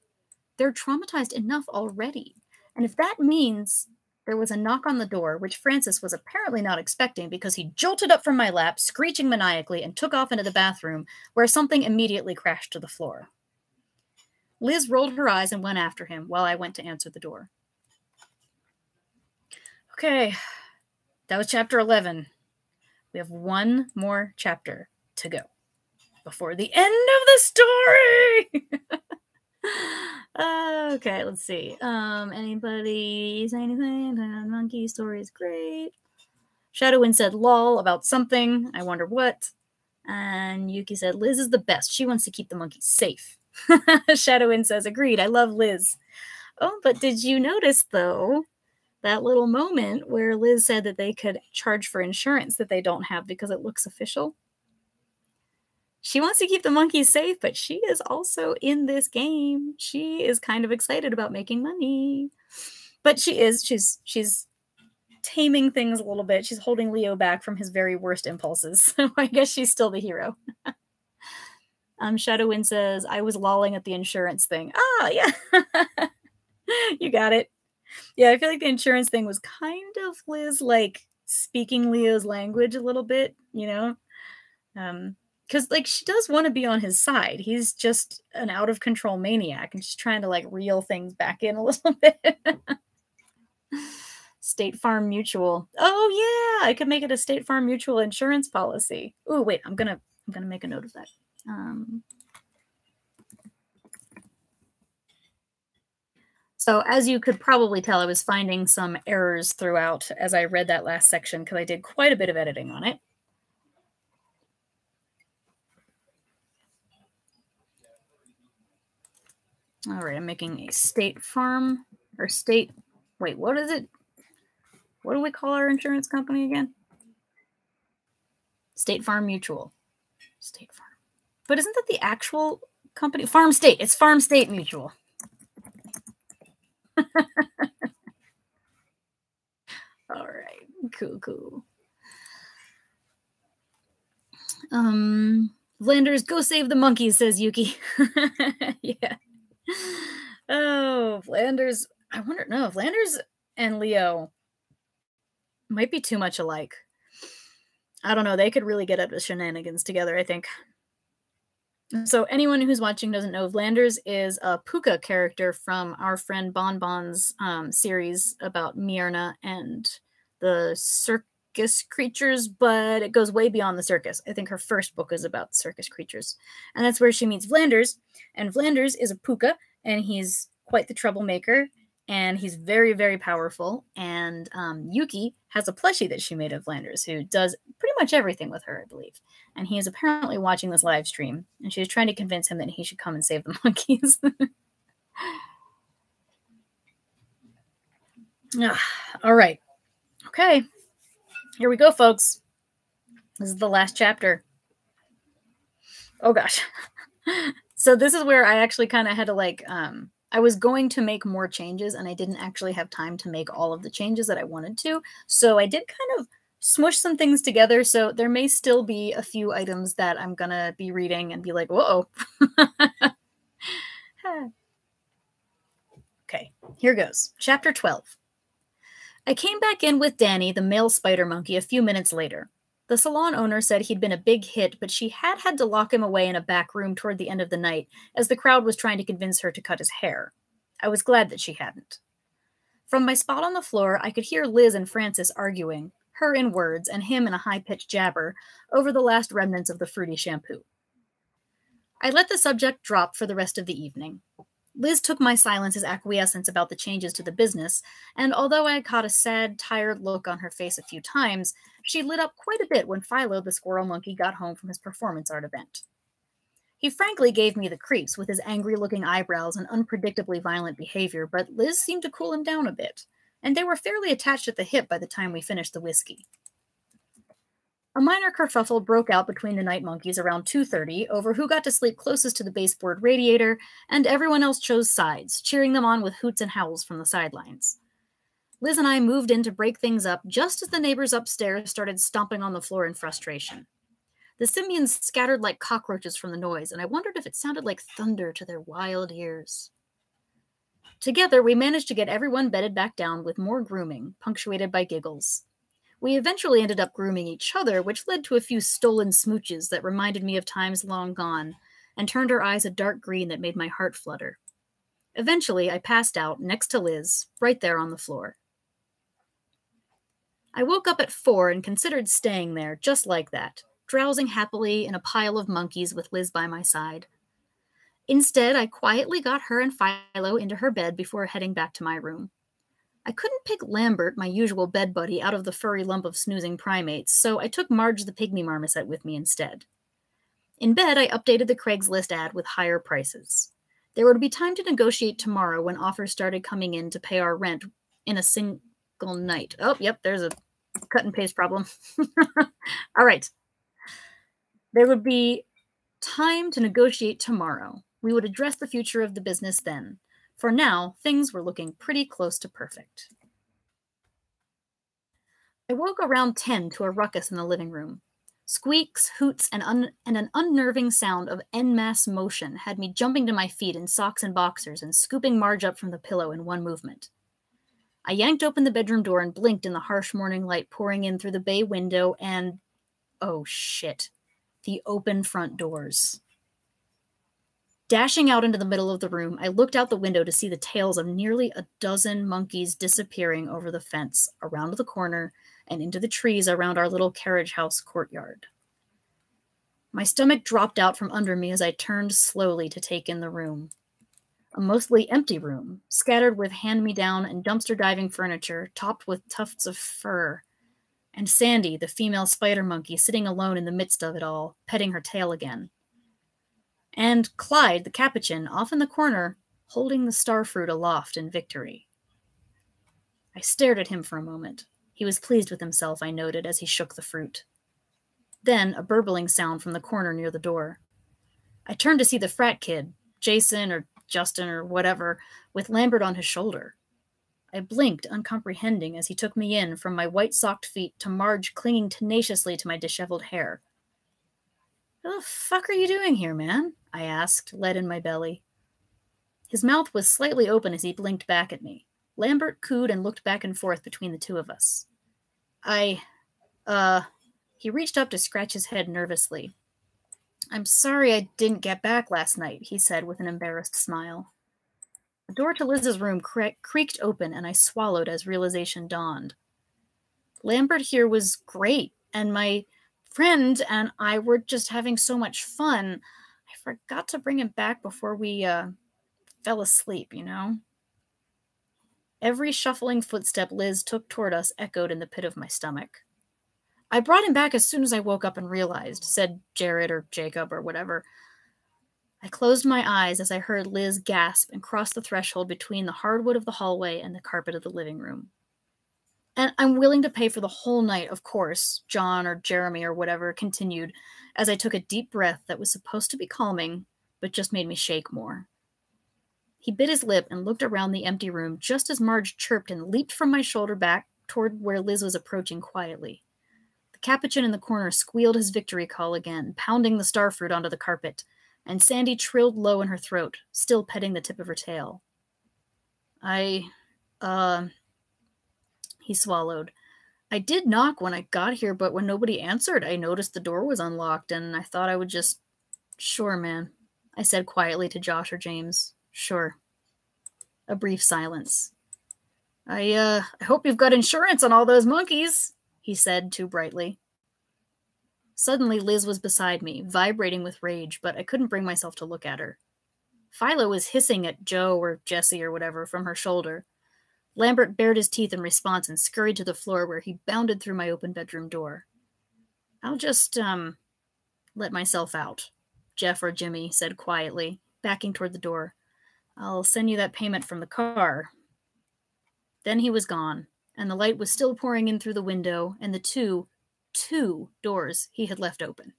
They're traumatized enough already. And if that means... There was a knock on the door, which Francis was apparently not expecting because he jolted up from my lap, screeching maniacally, and took off into the bathroom, where something immediately crashed to the floor. Liz rolled her eyes and went after him while I went to answer the door. Okay, that was chapter 11. We have one more chapter to go before the end of the story! Okay, let's see. Anybody say anything? Monkey story is great. Shadowwind said lol about something. I wonder what. And Yuki said Liz is the best. She wants to keep the monkeys safe. Shadowwind says agreed. I love Liz. Oh, but did you notice, though, that little moment where Liz said that they could charge for insurance that they don't have because it looks official? She wants to keep the monkeys safe, but she is also in this game. She is kind of excited about making money. But she's taming things a little bit. She's holding Leo back from his very worst impulses. So I guess she's still the hero. Shadowwind says, I was lolling at the insurance thing. Ah, yeah. You got it. Yeah, I feel like the insurance thing was kind of Liz, like, speaking Leo's language a little bit, you know? because like she does want to be on his side. He's just an out of control maniac and she's trying to like reel things back in a little bit. State Farm Mutual. Oh yeah, I could make it a State Farm Mutual insurance policy. Oh wait, I'm gonna make a note of that. So as you could probably tell, I was finding some errors throughout as I read that last section because I did quite a bit of editing on it. All right, I'm making a State Farm or State. Wait, what is it? What do we call our insurance company again? State Farm Mutual. State Farm. But isn't that the actual company? Farm State. It's Farm State Mutual. All right, cool. Landers, go save the monkeys, says Yuki. Yeah. Oh, Landers. I wonder. No, if Landers and Leo might be too much alike. I don't know. They could really get up to shenanigans together, I think. So anyone who's watching doesn't know, Landers is a Puka character from our friend Bon Bon's series about Myrna and the circus creatures, but it goes way beyond the circus. I think her first book is about circus creatures. And that's where she meets Vlanders. And Vlanders is a Puka, and he's quite the troublemaker, and he's very, very powerful. And Yuki has a plushie that she made of Vlanders, who does pretty much everything with her, I believe. And he is apparently watching this live stream, and she's trying to convince him that he should come and save the monkeys. All right. Okay. Here we go, folks. This is the last chapter. Oh, gosh. So this is where I actually kind of had to, like, I was going to make more changes, and I didn't actually have time to make all of the changes that I wanted to. So I did kind of smush some things together. So there may still be a few items that I'm going to be reading and be like, whoa. Okay, here goes. Chapter 12. I came back in with Danny, the male spider monkey, a few minutes later. The salon owner said he'd been a big hit, but she had to lock him away in a back room toward the end of the night as the crowd was trying to convince her to cut his hair. I was glad that she hadn't. From my spot on the floor, I could hear Liz and Francis arguing, her in words and him in a high-pitched jabber, over the last remnants of the fruity shampoo. I let the subject drop for the rest of the evening. Liz took my silence as acquiescence about the changes to the business, and although I caught a sad, tired look on her face a few times, she lit up quite a bit when Philo the squirrel monkey got home from his performance art event. He frankly gave me the creeps with his angry-looking eyebrows and unpredictably violent behavior, but Liz seemed to cool him down a bit, and they were fairly attached at the hip by the time we finished the whiskey. A minor kerfuffle broke out between the night monkeys around 2:30 over who got to sleep closest to the baseboard radiator, and everyone else chose sides, cheering them on with hoots and howls from the sidelines. Liz and I moved in to break things up just as the neighbors upstairs started stomping on the floor in frustration. The simians scattered like cockroaches from the noise, and I wondered if it sounded like thunder to their wild ears. Together, we managed to get everyone bedded back down with more grooming, punctuated by giggles. We eventually ended up grooming each other, which led to a few stolen smooches that reminded me of times long gone, and turned her eyes a dark green that made my heart flutter. Eventually, I passed out next to Liz, right there on the floor. I woke up at 4 and considered staying there, just like that, drowsing happily in a pile of monkeys with Liz by my side. Instead, I quietly got her and Philo into her bed before heading back to my room. I couldn't pick Lambert, my usual bed buddy, out of the furry lump of snoozing primates, so I took Marge the Pygmy Marmoset with me instead. In bed, I updated the Craigslist ad with higher prices. There would be time to negotiate tomorrow when offers started coming in to pay our rent in a single night. Oh, yep, there's a cut and paste problem. All right. There would be time to negotiate tomorrow. We would address the future of the business then. For now, things were looking pretty close to perfect. I woke around 10 to a ruckus in the living room. Squeaks, hoots, and an unnerving sound of en masse motion had me jumping to my feet in socks and boxers and scooping Marge up from the pillow in one movement. I yanked open the bedroom door and blinked in the harsh morning light pouring in through the bay window and... oh, shit. the open front doors. Dashing out into the middle of the room, I looked out the window to see the tails of nearly a dozen monkeys disappearing over the fence, around the corner, and into the trees around our little carriage house courtyard. My stomach dropped out from under me as I turned slowly to take in the room. A mostly empty room, scattered with hand-me-down and dumpster-diving furniture, topped with tufts of fur, and Sandy, the female spider monkey, sitting alone in the midst of it all, petting her tail again. And Clyde, the Capuchin, off in the corner, holding the starfruit aloft in victory. I stared at him for a moment. He was pleased with himself, I noted, as he shook the fruit. Then a burbling sound from the corner near the door. I turned to see the frat kid, Jason or Justin or whatever, with Lambert on his shoulder. I blinked, uncomprehending, as he took me in, from my white-socked feet to Marge clinging tenaciously to my disheveled hair. "What the fuck are you doing here, man?" I asked, lead in my belly. His mouth was slightly open as he blinked back at me. Lambert cooed and looked back and forth between the two of us. He reached up to scratch his head nervously. "I'm sorry I didn't get back last night," he said with an embarrassed smile. The door to Liz's room creaked open, and I swallowed as realization dawned. Lambert here was great, and my friend and I were just having so much fun. I forgot to bring him back before we fell asleep, you know? Every shuffling footstep Liz took toward us echoed in the pit of my stomach. "I brought him back as soon as I woke up and realized," said Jared or Jacob or whatever. I closed my eyes as I heard Liz gasp and cross the threshold between the hardwood of the hallway and the carpet of the living room. "And I'm willing to pay for the whole night, of course," John or Jeremy or whatever continued, as I took a deep breath that was supposed to be calming, but just made me shake more. He bit his lip and looked around the empty room just as Marge chirped and leaped from my shoulder back toward where Liz was approaching quietly. The Capuchin in the corner squealed his victory call again, pounding the starfruit onto the carpet, and Sandy trilled low in her throat, still petting the tip of her tail. He swallowed. "I did knock when I got here, but when nobody answered, I noticed the door was unlocked, and I thought I would just..." "Sure, man," I said quietly to Josh or James. "Sure." A brief silence. I hope you've got insurance on all those monkeys," he said too brightly. Suddenly, Liz was beside me, vibrating with rage, but I couldn't bring myself to look at her. Philo was hissing at Joe or Jesse or whatever from her shoulder. Lambert bared his teeth in response and scurried to the floor where he bounded through my open bedroom door. "I'll just, let myself out," Jeff or Jimmy said quietly, backing toward the door. "I'll send you that payment from the car." Then he was gone, and the light was still pouring in through the window and the two doors he had left open.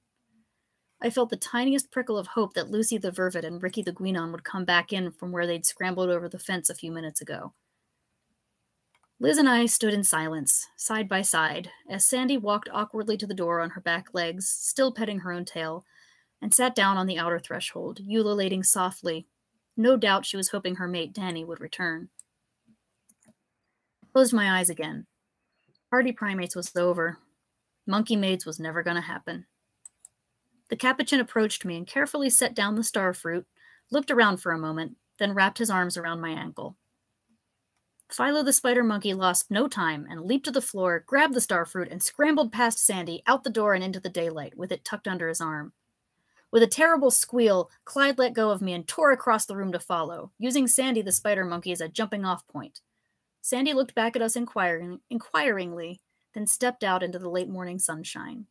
I felt the tiniest prickle of hope that Lucy the Vervet and Ricky the Guinon would come back in from where they'd scrambled over the fence a few minutes ago. Liz and I stood in silence, side by side, as Sandy walked awkwardly to the door on her back legs, still petting her own tail, and sat down on the outer threshold, ululating softly. No doubt she was hoping her mate Danny would return. I closed my eyes again. Party Primates was over. Monkey Maids was never going to happen. The Capuchin approached me and carefully set down the starfruit, looked around for a moment, then wrapped his arms around my ankle. Philo the spider monkey lost no time and leaped to the floor, grabbed the starfruit, and scrambled past Sandy, out the door and into the daylight, with it tucked under his arm. With a terrible squeal, Clyde let go of me and tore across the room to follow, using Sandy the spider monkey as a jumping-off point. Sandy looked back at us inquiringly, then stepped out into the late morning sunshine.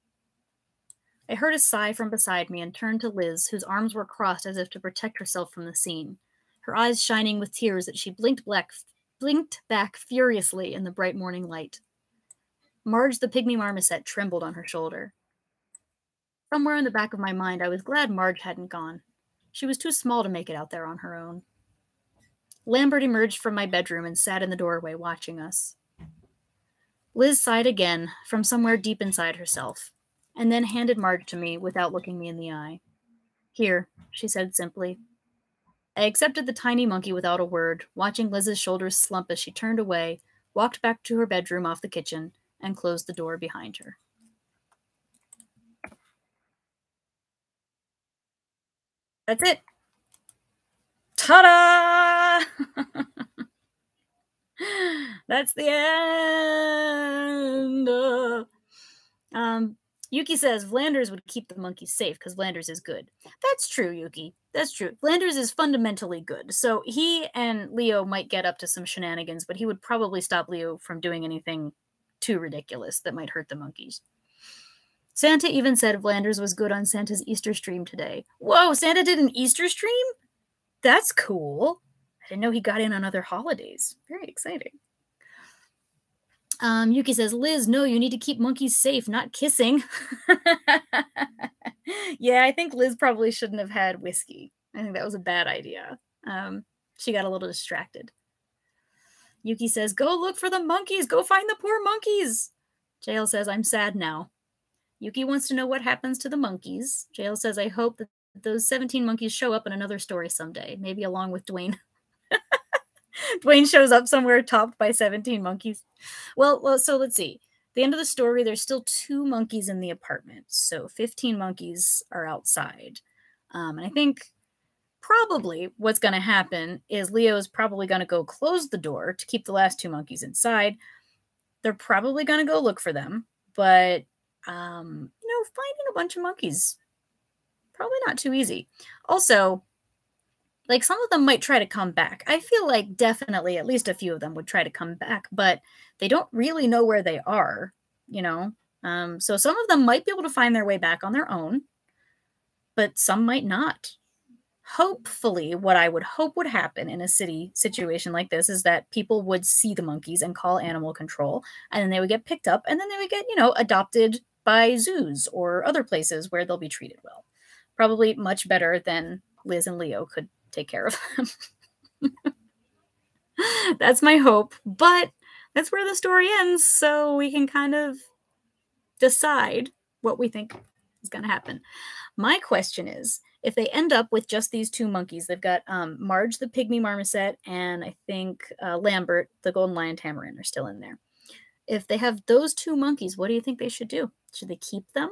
I heard a sigh from beside me and turned to Liz, whose arms were crossed as if to protect herself from the scene, her eyes shining with tears that she blinked back furiously in the bright morning light. Marge the pygmy marmoset trembled on her shoulder. Somewhere in the back of my mind, I was glad Marge hadn't gone. She was too small to make it out there on her own. Lambert emerged from my bedroom and sat in the doorway watching us. Liz sighed again from somewhere deep inside herself, and then handed Marge to me without looking me in the eye. "Here," she said simply. I accepted the tiny monkey without a word, watching Liz's shoulders slump as she turned away, walked back to her bedroom off the kitchen, and closed the door behind her. That's it. Ta-da! That's the end. Yuki says Vlanders would keep the monkeys safe because Vlanders is good. That's true, Yuki. That's true. Vlanders is fundamentally good. So he and Leo might get up to some shenanigans, but he would probably stop Leo from doing anything too ridiculous that might hurt the monkeys. Santa even said Vlanders was good on Santa's Easter stream today. Whoa, Santa did an Easter stream? That's cool. I didn't know he got in on other holidays. Very exciting. Yuki says, Liz, no, you need to keep monkeys safe, not kissing. Yeah, I think Liz probably shouldn't have had whiskey. I think that was a bad idea. She got a little distracted. Yuki says, go look for the monkeys. Go find the poor monkeys. Jayel says, I'm sad now. Yuki wants to know what happens to the monkeys. Jayel says, I hope that those 17 monkeys show up in another story someday, maybe along with Dwayne. Dwayne shows up somewhere topped by 17 monkeys. Well, so let's see. At the end of the story, there's still 2 monkeys in the apartment. So 15 monkeys are outside. And I think probably what's going to happen is Leo is probably going to go close the door to keep the last 2 monkeys inside. They're probably going to go look for them. But, you know, finding a bunch of monkeys, probably not too easy. Also, like, some of them might try to come back. I feel like definitely at least a few of them would try to come back, but they don't really know where they are, you know? So some of them might be able to find their way back on their own, but some might not. Hopefully, what I would hope would happen in a city situation like this is that people would see the monkeys and call animal control, and then they would get picked up, and then they would get, you know, adopted by zoos or other places where they'll be treated well. Probably much better than Liz and Leo could take care of them. That's my hope, but that's where the story ends, so we can kind of decide what we think is going to happen. My question is, if they end up with just these 2 monkeys, they've got Marge the pygmy marmoset and I think Lambert the golden lion tamarin are still in there. If they have those 2 monkeys, what do you think they should do? Should they keep them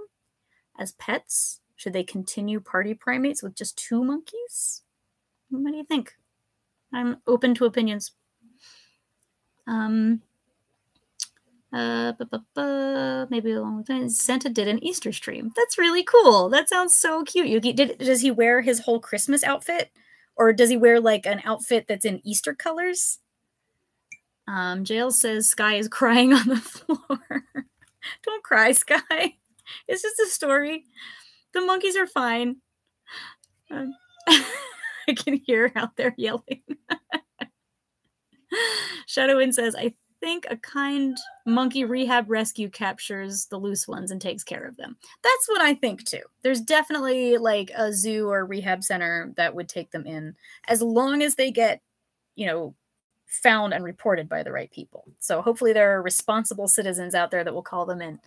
as pets? Should they continue Party Primates with just 2 monkeys? What do you think? I'm open to opinions. Maybe along with that, Santa did an Easter stream. That's really cool. That sounds so cute. Yuki, does he wear his whole Christmas outfit, or does he wear like an outfit that's in Easter colors? Jayel says Sky is crying on the floor. Don't cry, Sky. It's just a story. The monkeys are fine. I can hear out there yelling. Shadowin says, I think a kind monkey rehab rescue captures the loose ones and takes care of them. That's what I think too. There's definitely like a zoo or rehab center that would take them in as long as they get, you know, found and reported by the right people. So hopefully there are responsible citizens out there that will call them in.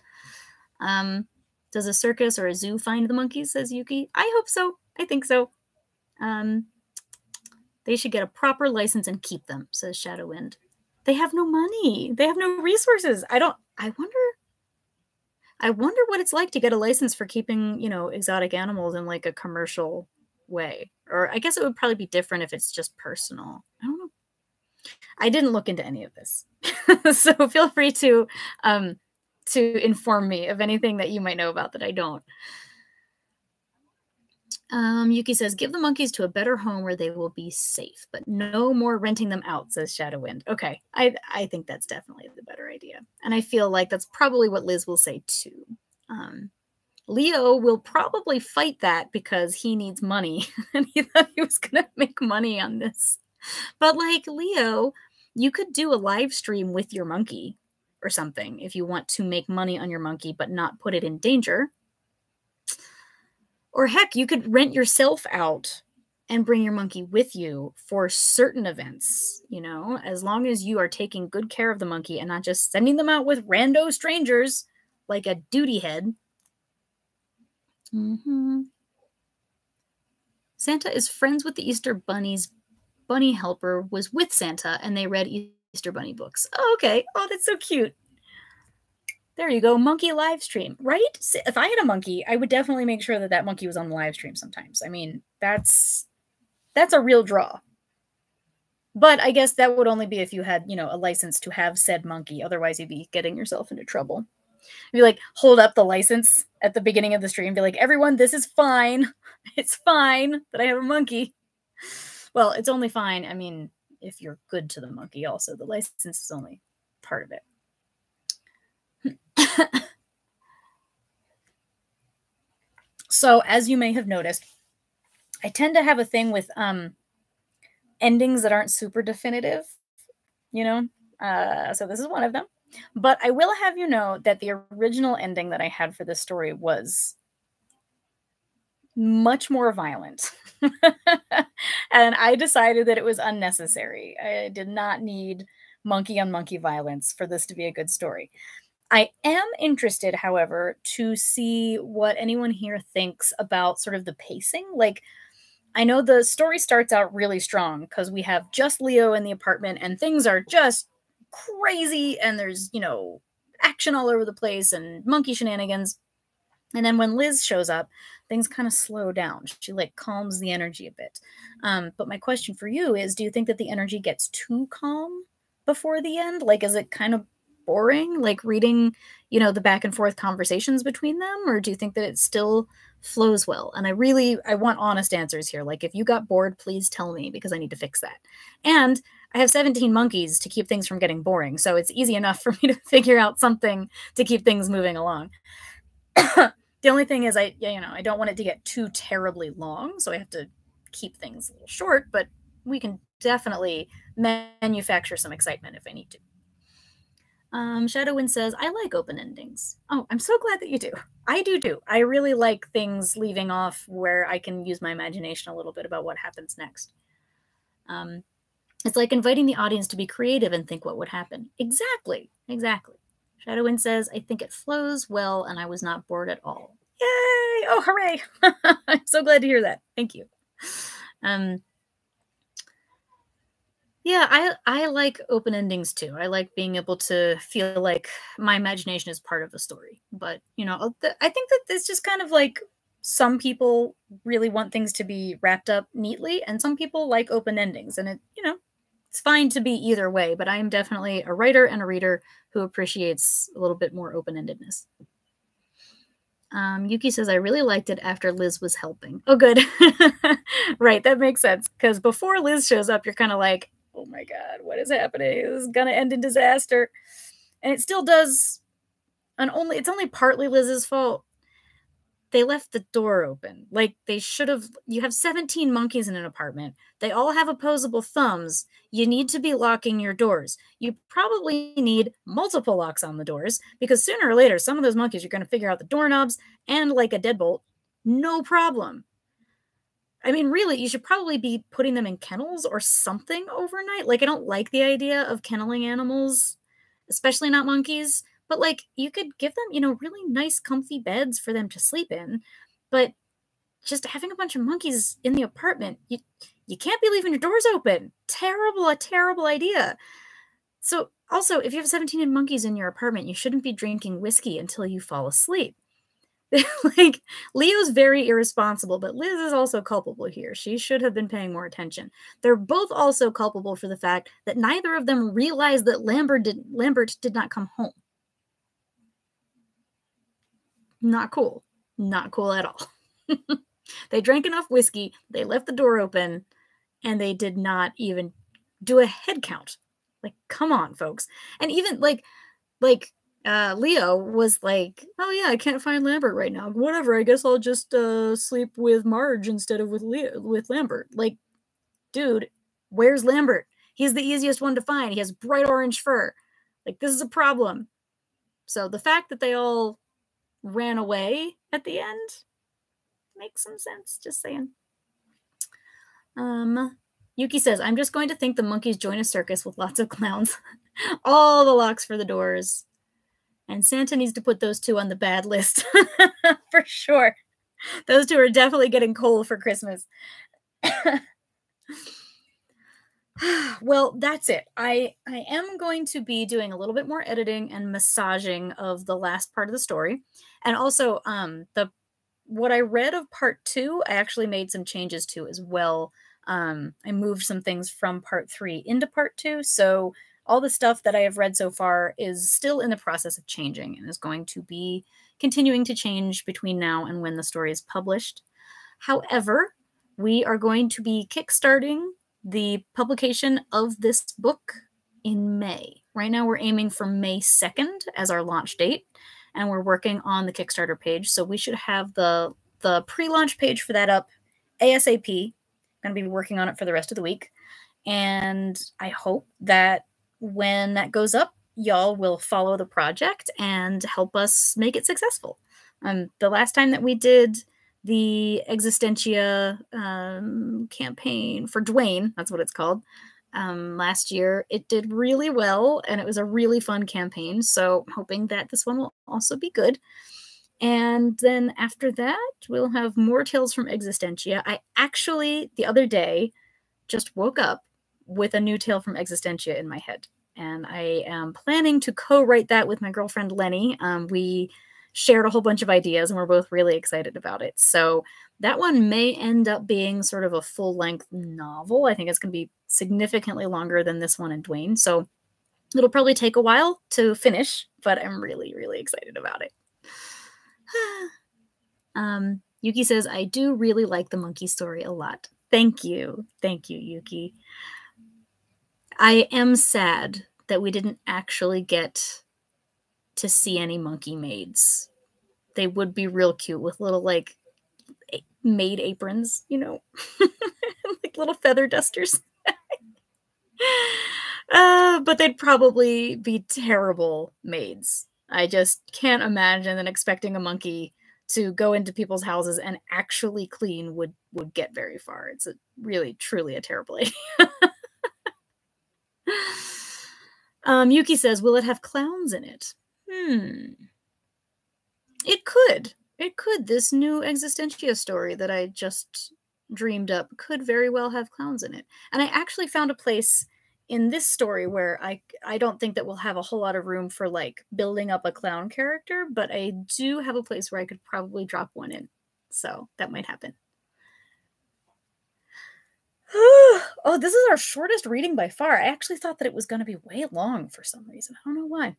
Does a circus or a zoo find the monkeys, says Yuki? I hope so. I think so. They should get a proper license and keep them, says Shadowwind. They have no money. They have no resources. I wonder what it's like to get a license for keeping, you know, exotic animals in like a commercial way. Or I guess it would probably be different if it's just personal. I don't know. I didn't look into any of this. So feel free to inform me of anything that you might know about that I don't. Yuki says, give the monkeys to a better home where they will be safe, but no more renting them out, says Shadowwind. Okay, I think that's definitely the better idea. And I feel like that's probably what Liz will say too. Leo will probably fight that because he needs money and he thought he was going to make money on this. But like Leo, you could do a live stream with your monkey or something if you want to make money on your monkey but not put it in danger. Or heck, you could rent yourself out and bring your monkey with you for certain events, you know, as long as you are taking good care of the monkey and not just sending them out with rando strangers like a duty head. Santa is friends with the Easter Bunny's bunny helper was with Santa and they read Easter Bunny books. Oh, okay. Oh, that's so cute. There you go. Monkey live stream, right? If I had a monkey, I would definitely make sure that that monkey was on the live stream sometimes. I mean, that's a real draw. But I guess that would only be if you had, you know, a license to have said monkey. Otherwise, you'd be getting yourself into trouble. You'd be like, hold up the license at the beginning of the stream. Be like, everyone, this is fine. It's fine that I have a monkey. Well, it's only fine. I mean, if you're good to the monkey also. The license is only part of it. So, as you may have noticed, I tend to have a thing with endings that aren't super definitive, you know? So this is one of them. But I will have you know that the original ending that I had for this story was much more violent. And I decided that it was unnecessary. I did not need monkey-on-monkey violence for this to be a good story. I am interested, however, to see what anyone here thinks about sort of the pacing. Like, I know the story starts out really strong because we have just Leo in the apartment and things are just crazy and there's, you know, action all over the place and monkey shenanigans. And then when Liz shows up, things kind of slow down. She, like, calms the energy a bit. But my question for you is, do you think that the energy gets too calm before the end? Like, is it kind of boring, like reading, you know, the back and forth conversations between them? Or do you think that it still flows well? And I want honest answers here. Like, if you got bored, please tell me, because I need to fix that. And I have 17 monkeys to keep things from getting boring. So it's easy enough for me to figure out something to keep things moving along. The only thing is I don't want it to get too terribly long. So I have to keep things a little short, but we can definitely manufacture some excitement if I need to. Shadowwind says, I like open endings. Oh, I'm so glad that you do. I do too. I really like things leaving off where I can use my imagination a little bit about what happens next. It's like inviting the audience to be creative and think what would happen. Exactly. Exactly. Shadowwind says, I think it flows well and I was not bored at all. Yay! Oh, hooray! I'm so glad to hear that. Thank you. Yeah, I like open endings too. I like being able to feel like my imagination is part of the story. But, you know, I think that it's just kind of like some people really want things to be wrapped up neatly and some people like open endings. And, it, you know, it's fine to be either way, but I am definitely a writer and a reader who appreciates a little bit more open-endedness. Yuki says, I really liked it after Liz was helping. Oh, good. Right, that makes sense. Because before Liz shows up, you're kind of like, oh my God, what is happening? This is going to end in disaster. And it still does. And it's only partly Liz's fault. They left the door open. Like, they should have. You have 17 monkeys in an apartment. They all have opposable thumbs. You need to be locking your doors. You probably need multiple locks on the doors because sooner or later, some of those monkeys are going to figure out the doorknobs and like a deadbolt. No problem. I mean, really, you should probably be putting them in kennels or something overnight. Like, I don't like the idea of kenneling animals, especially not monkeys. But, like, you could give them, you know, really nice, comfy beds for them to sleep in. But just having a bunch of monkeys in the apartment, you can't be leaving your doors open. Terrible, a terrible idea. So, also, if you have 17 monkeys in your apartment, you shouldn't be drinking whiskey until you fall asleep. Like, Leo's very irresponsible, but Liz is also culpable here. She should have been paying more attention. They're both also culpable for the fact that neither of them realized that Lambert did not come home. Not cool. Not cool at all. They drank enough whiskey, they left the door open, and they did not even do a head count. Like, come on, folks. And even, Leo was like, oh yeah, I can't find Lambert right now. Whatever, I guess I'll just sleep with Marge instead of with Lambert. Like, dude, where's Lambert? He's the easiest one to find. He has bright orange fur. Like, this is a problem. So the fact that they all ran away at the end makes some sense. Just saying. Yuki says, I'm just going to think the monkeys join a circus with lots of clowns. All the locks for the doors. And Santa needs to put those two on the bad list for sure. Those two are definitely getting coal for Christmas. Well, that's it. I am going to be doing a little bit more editing and massaging of the last part of the story. And also, what I read of part 2, I actually made some changes to as well. I moved some things from part 3 into part 2. So all the stuff that I have read so far is still in the process of changing and is going to be continuing to change between now and when the story is published. However, we are going to be kickstarting the publication of this book in May. Right now we're aiming for May 2nd as our launch date, and we're working on the Kickstarter page. So we should have the pre-launch page for that up ASAP. I'm going to be working on it for the rest of the week. And I hope that when that goes up, y'all will follow the project and help us make it successful. The last time that we did the Existentia campaign for Dwayne, that's what it's called, last year, it did really well, and it was a really fun campaign, so I'm hoping that this one will also be good. And then after that, we'll have more Tales from Existentia. I actually, the other day, just woke up with a new tale from Existentia in my head, and I am planning to co-write that with my girlfriend Lenny. We shared a whole bunch of ideas, and we're both really excited about it. So that one may end up being sort of a full-length novel. I think it's going to be significantly longer than this one and Dwayne. So it'll probably take a while to finish, but I'm really, really excited about it. Yuki says, I do really like the monkey story a lot. Thank you. Thank you, Yuki. I am sad that we didn't actually get to see any monkey maids. They would be real cute with little, like, maid aprons, you know, like little feather dusters. But they'd probably be terrible maids. I just can't imagine that expecting a monkey to go into people's houses and actually clean would get very far. It's a really, truly a terrible idea. Yuki says, will it have clowns in it? It could. It could. This new Existentia story that I just dreamed up could very well have clowns in it. And I actually found a place in this story where I don't think that we'll have a whole lot of room for, like, building up a clown character, but I do have a place where I could probably drop one in. So that might happen. Oh, this is our shortest reading by far. I actually thought that it was going to be way long for some reason. I don't know why.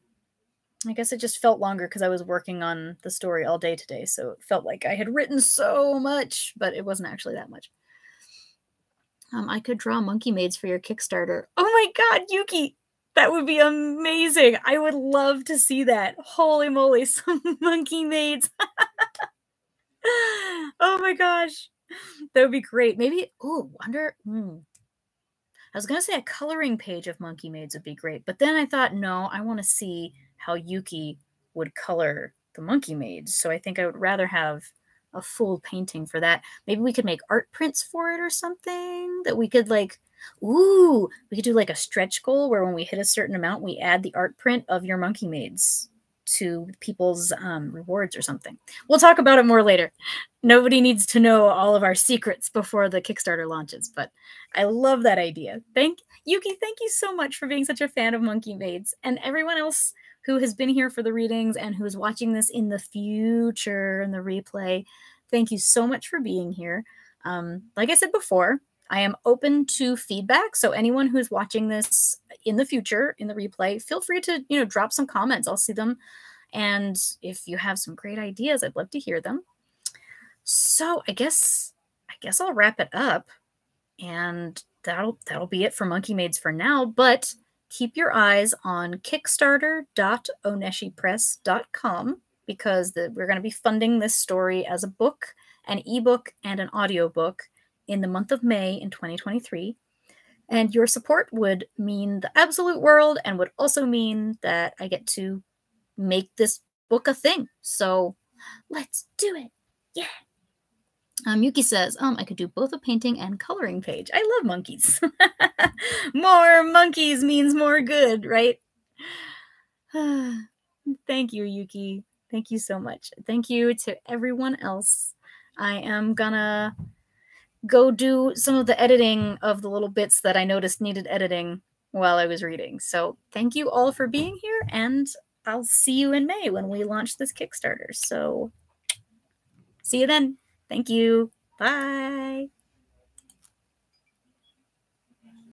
I guess it just felt longer because I was working on the story all day today, so it felt like I had written so much, but it wasn't actually that much. I could draw monkey maids for your Kickstarter. Oh my god, Yuki! That would be amazing! I would love to see that. Holy moly, some monkey maids! Oh my gosh! That would be great. Maybe, oh, wonder... I was going to say a coloring page of monkey maids would be great, but then I thought, no, I want to see how Yuki would color the monkey maids. So I think I would rather have a full painting for that. Maybe we could make art prints for it or something that we could, like, ooh, we could do like a stretch goal where when we hit a certain amount, we add the art print of your monkey maids to people's rewards or something. We'll talk about it more later. Nobody needs to know all of our secrets before the Kickstarter launches, but I love that idea. Yuki, thank you so much for being such a fan of monkey maids, and everyone else who has been here for the readings and who is watching this in the future and the replay. Thank you so much for being here. Like I said before, I am open to feedback. So anyone who's watching this in the future, in the replay, feel free to, you know, drop some comments. I'll see them. And if you have some great ideas, I'd love to hear them. So I guess I'll wrap it up, and that'll be it for monkey maids for now, but keep your eyes on kickstarter.oneshipress.com because we're going to be funding this story as a book, an ebook, and an audiobook in the month of May in 2023. And your support would mean the absolute world and would also mean that I get to make this book a thing. So let's do it. Yeah. Yuki says, I could do both a painting and coloring page. I love monkeys. More monkeys means more good, right? Thank you, Yuki. Thank you so much. Thank you to everyone else. I am gonna go do some of the editing of the little bits that I noticed needed editing while I was reading. So thank you all for being here, and I'll see you in May when we launch this Kickstarter. So see you then. Thank you. Bye.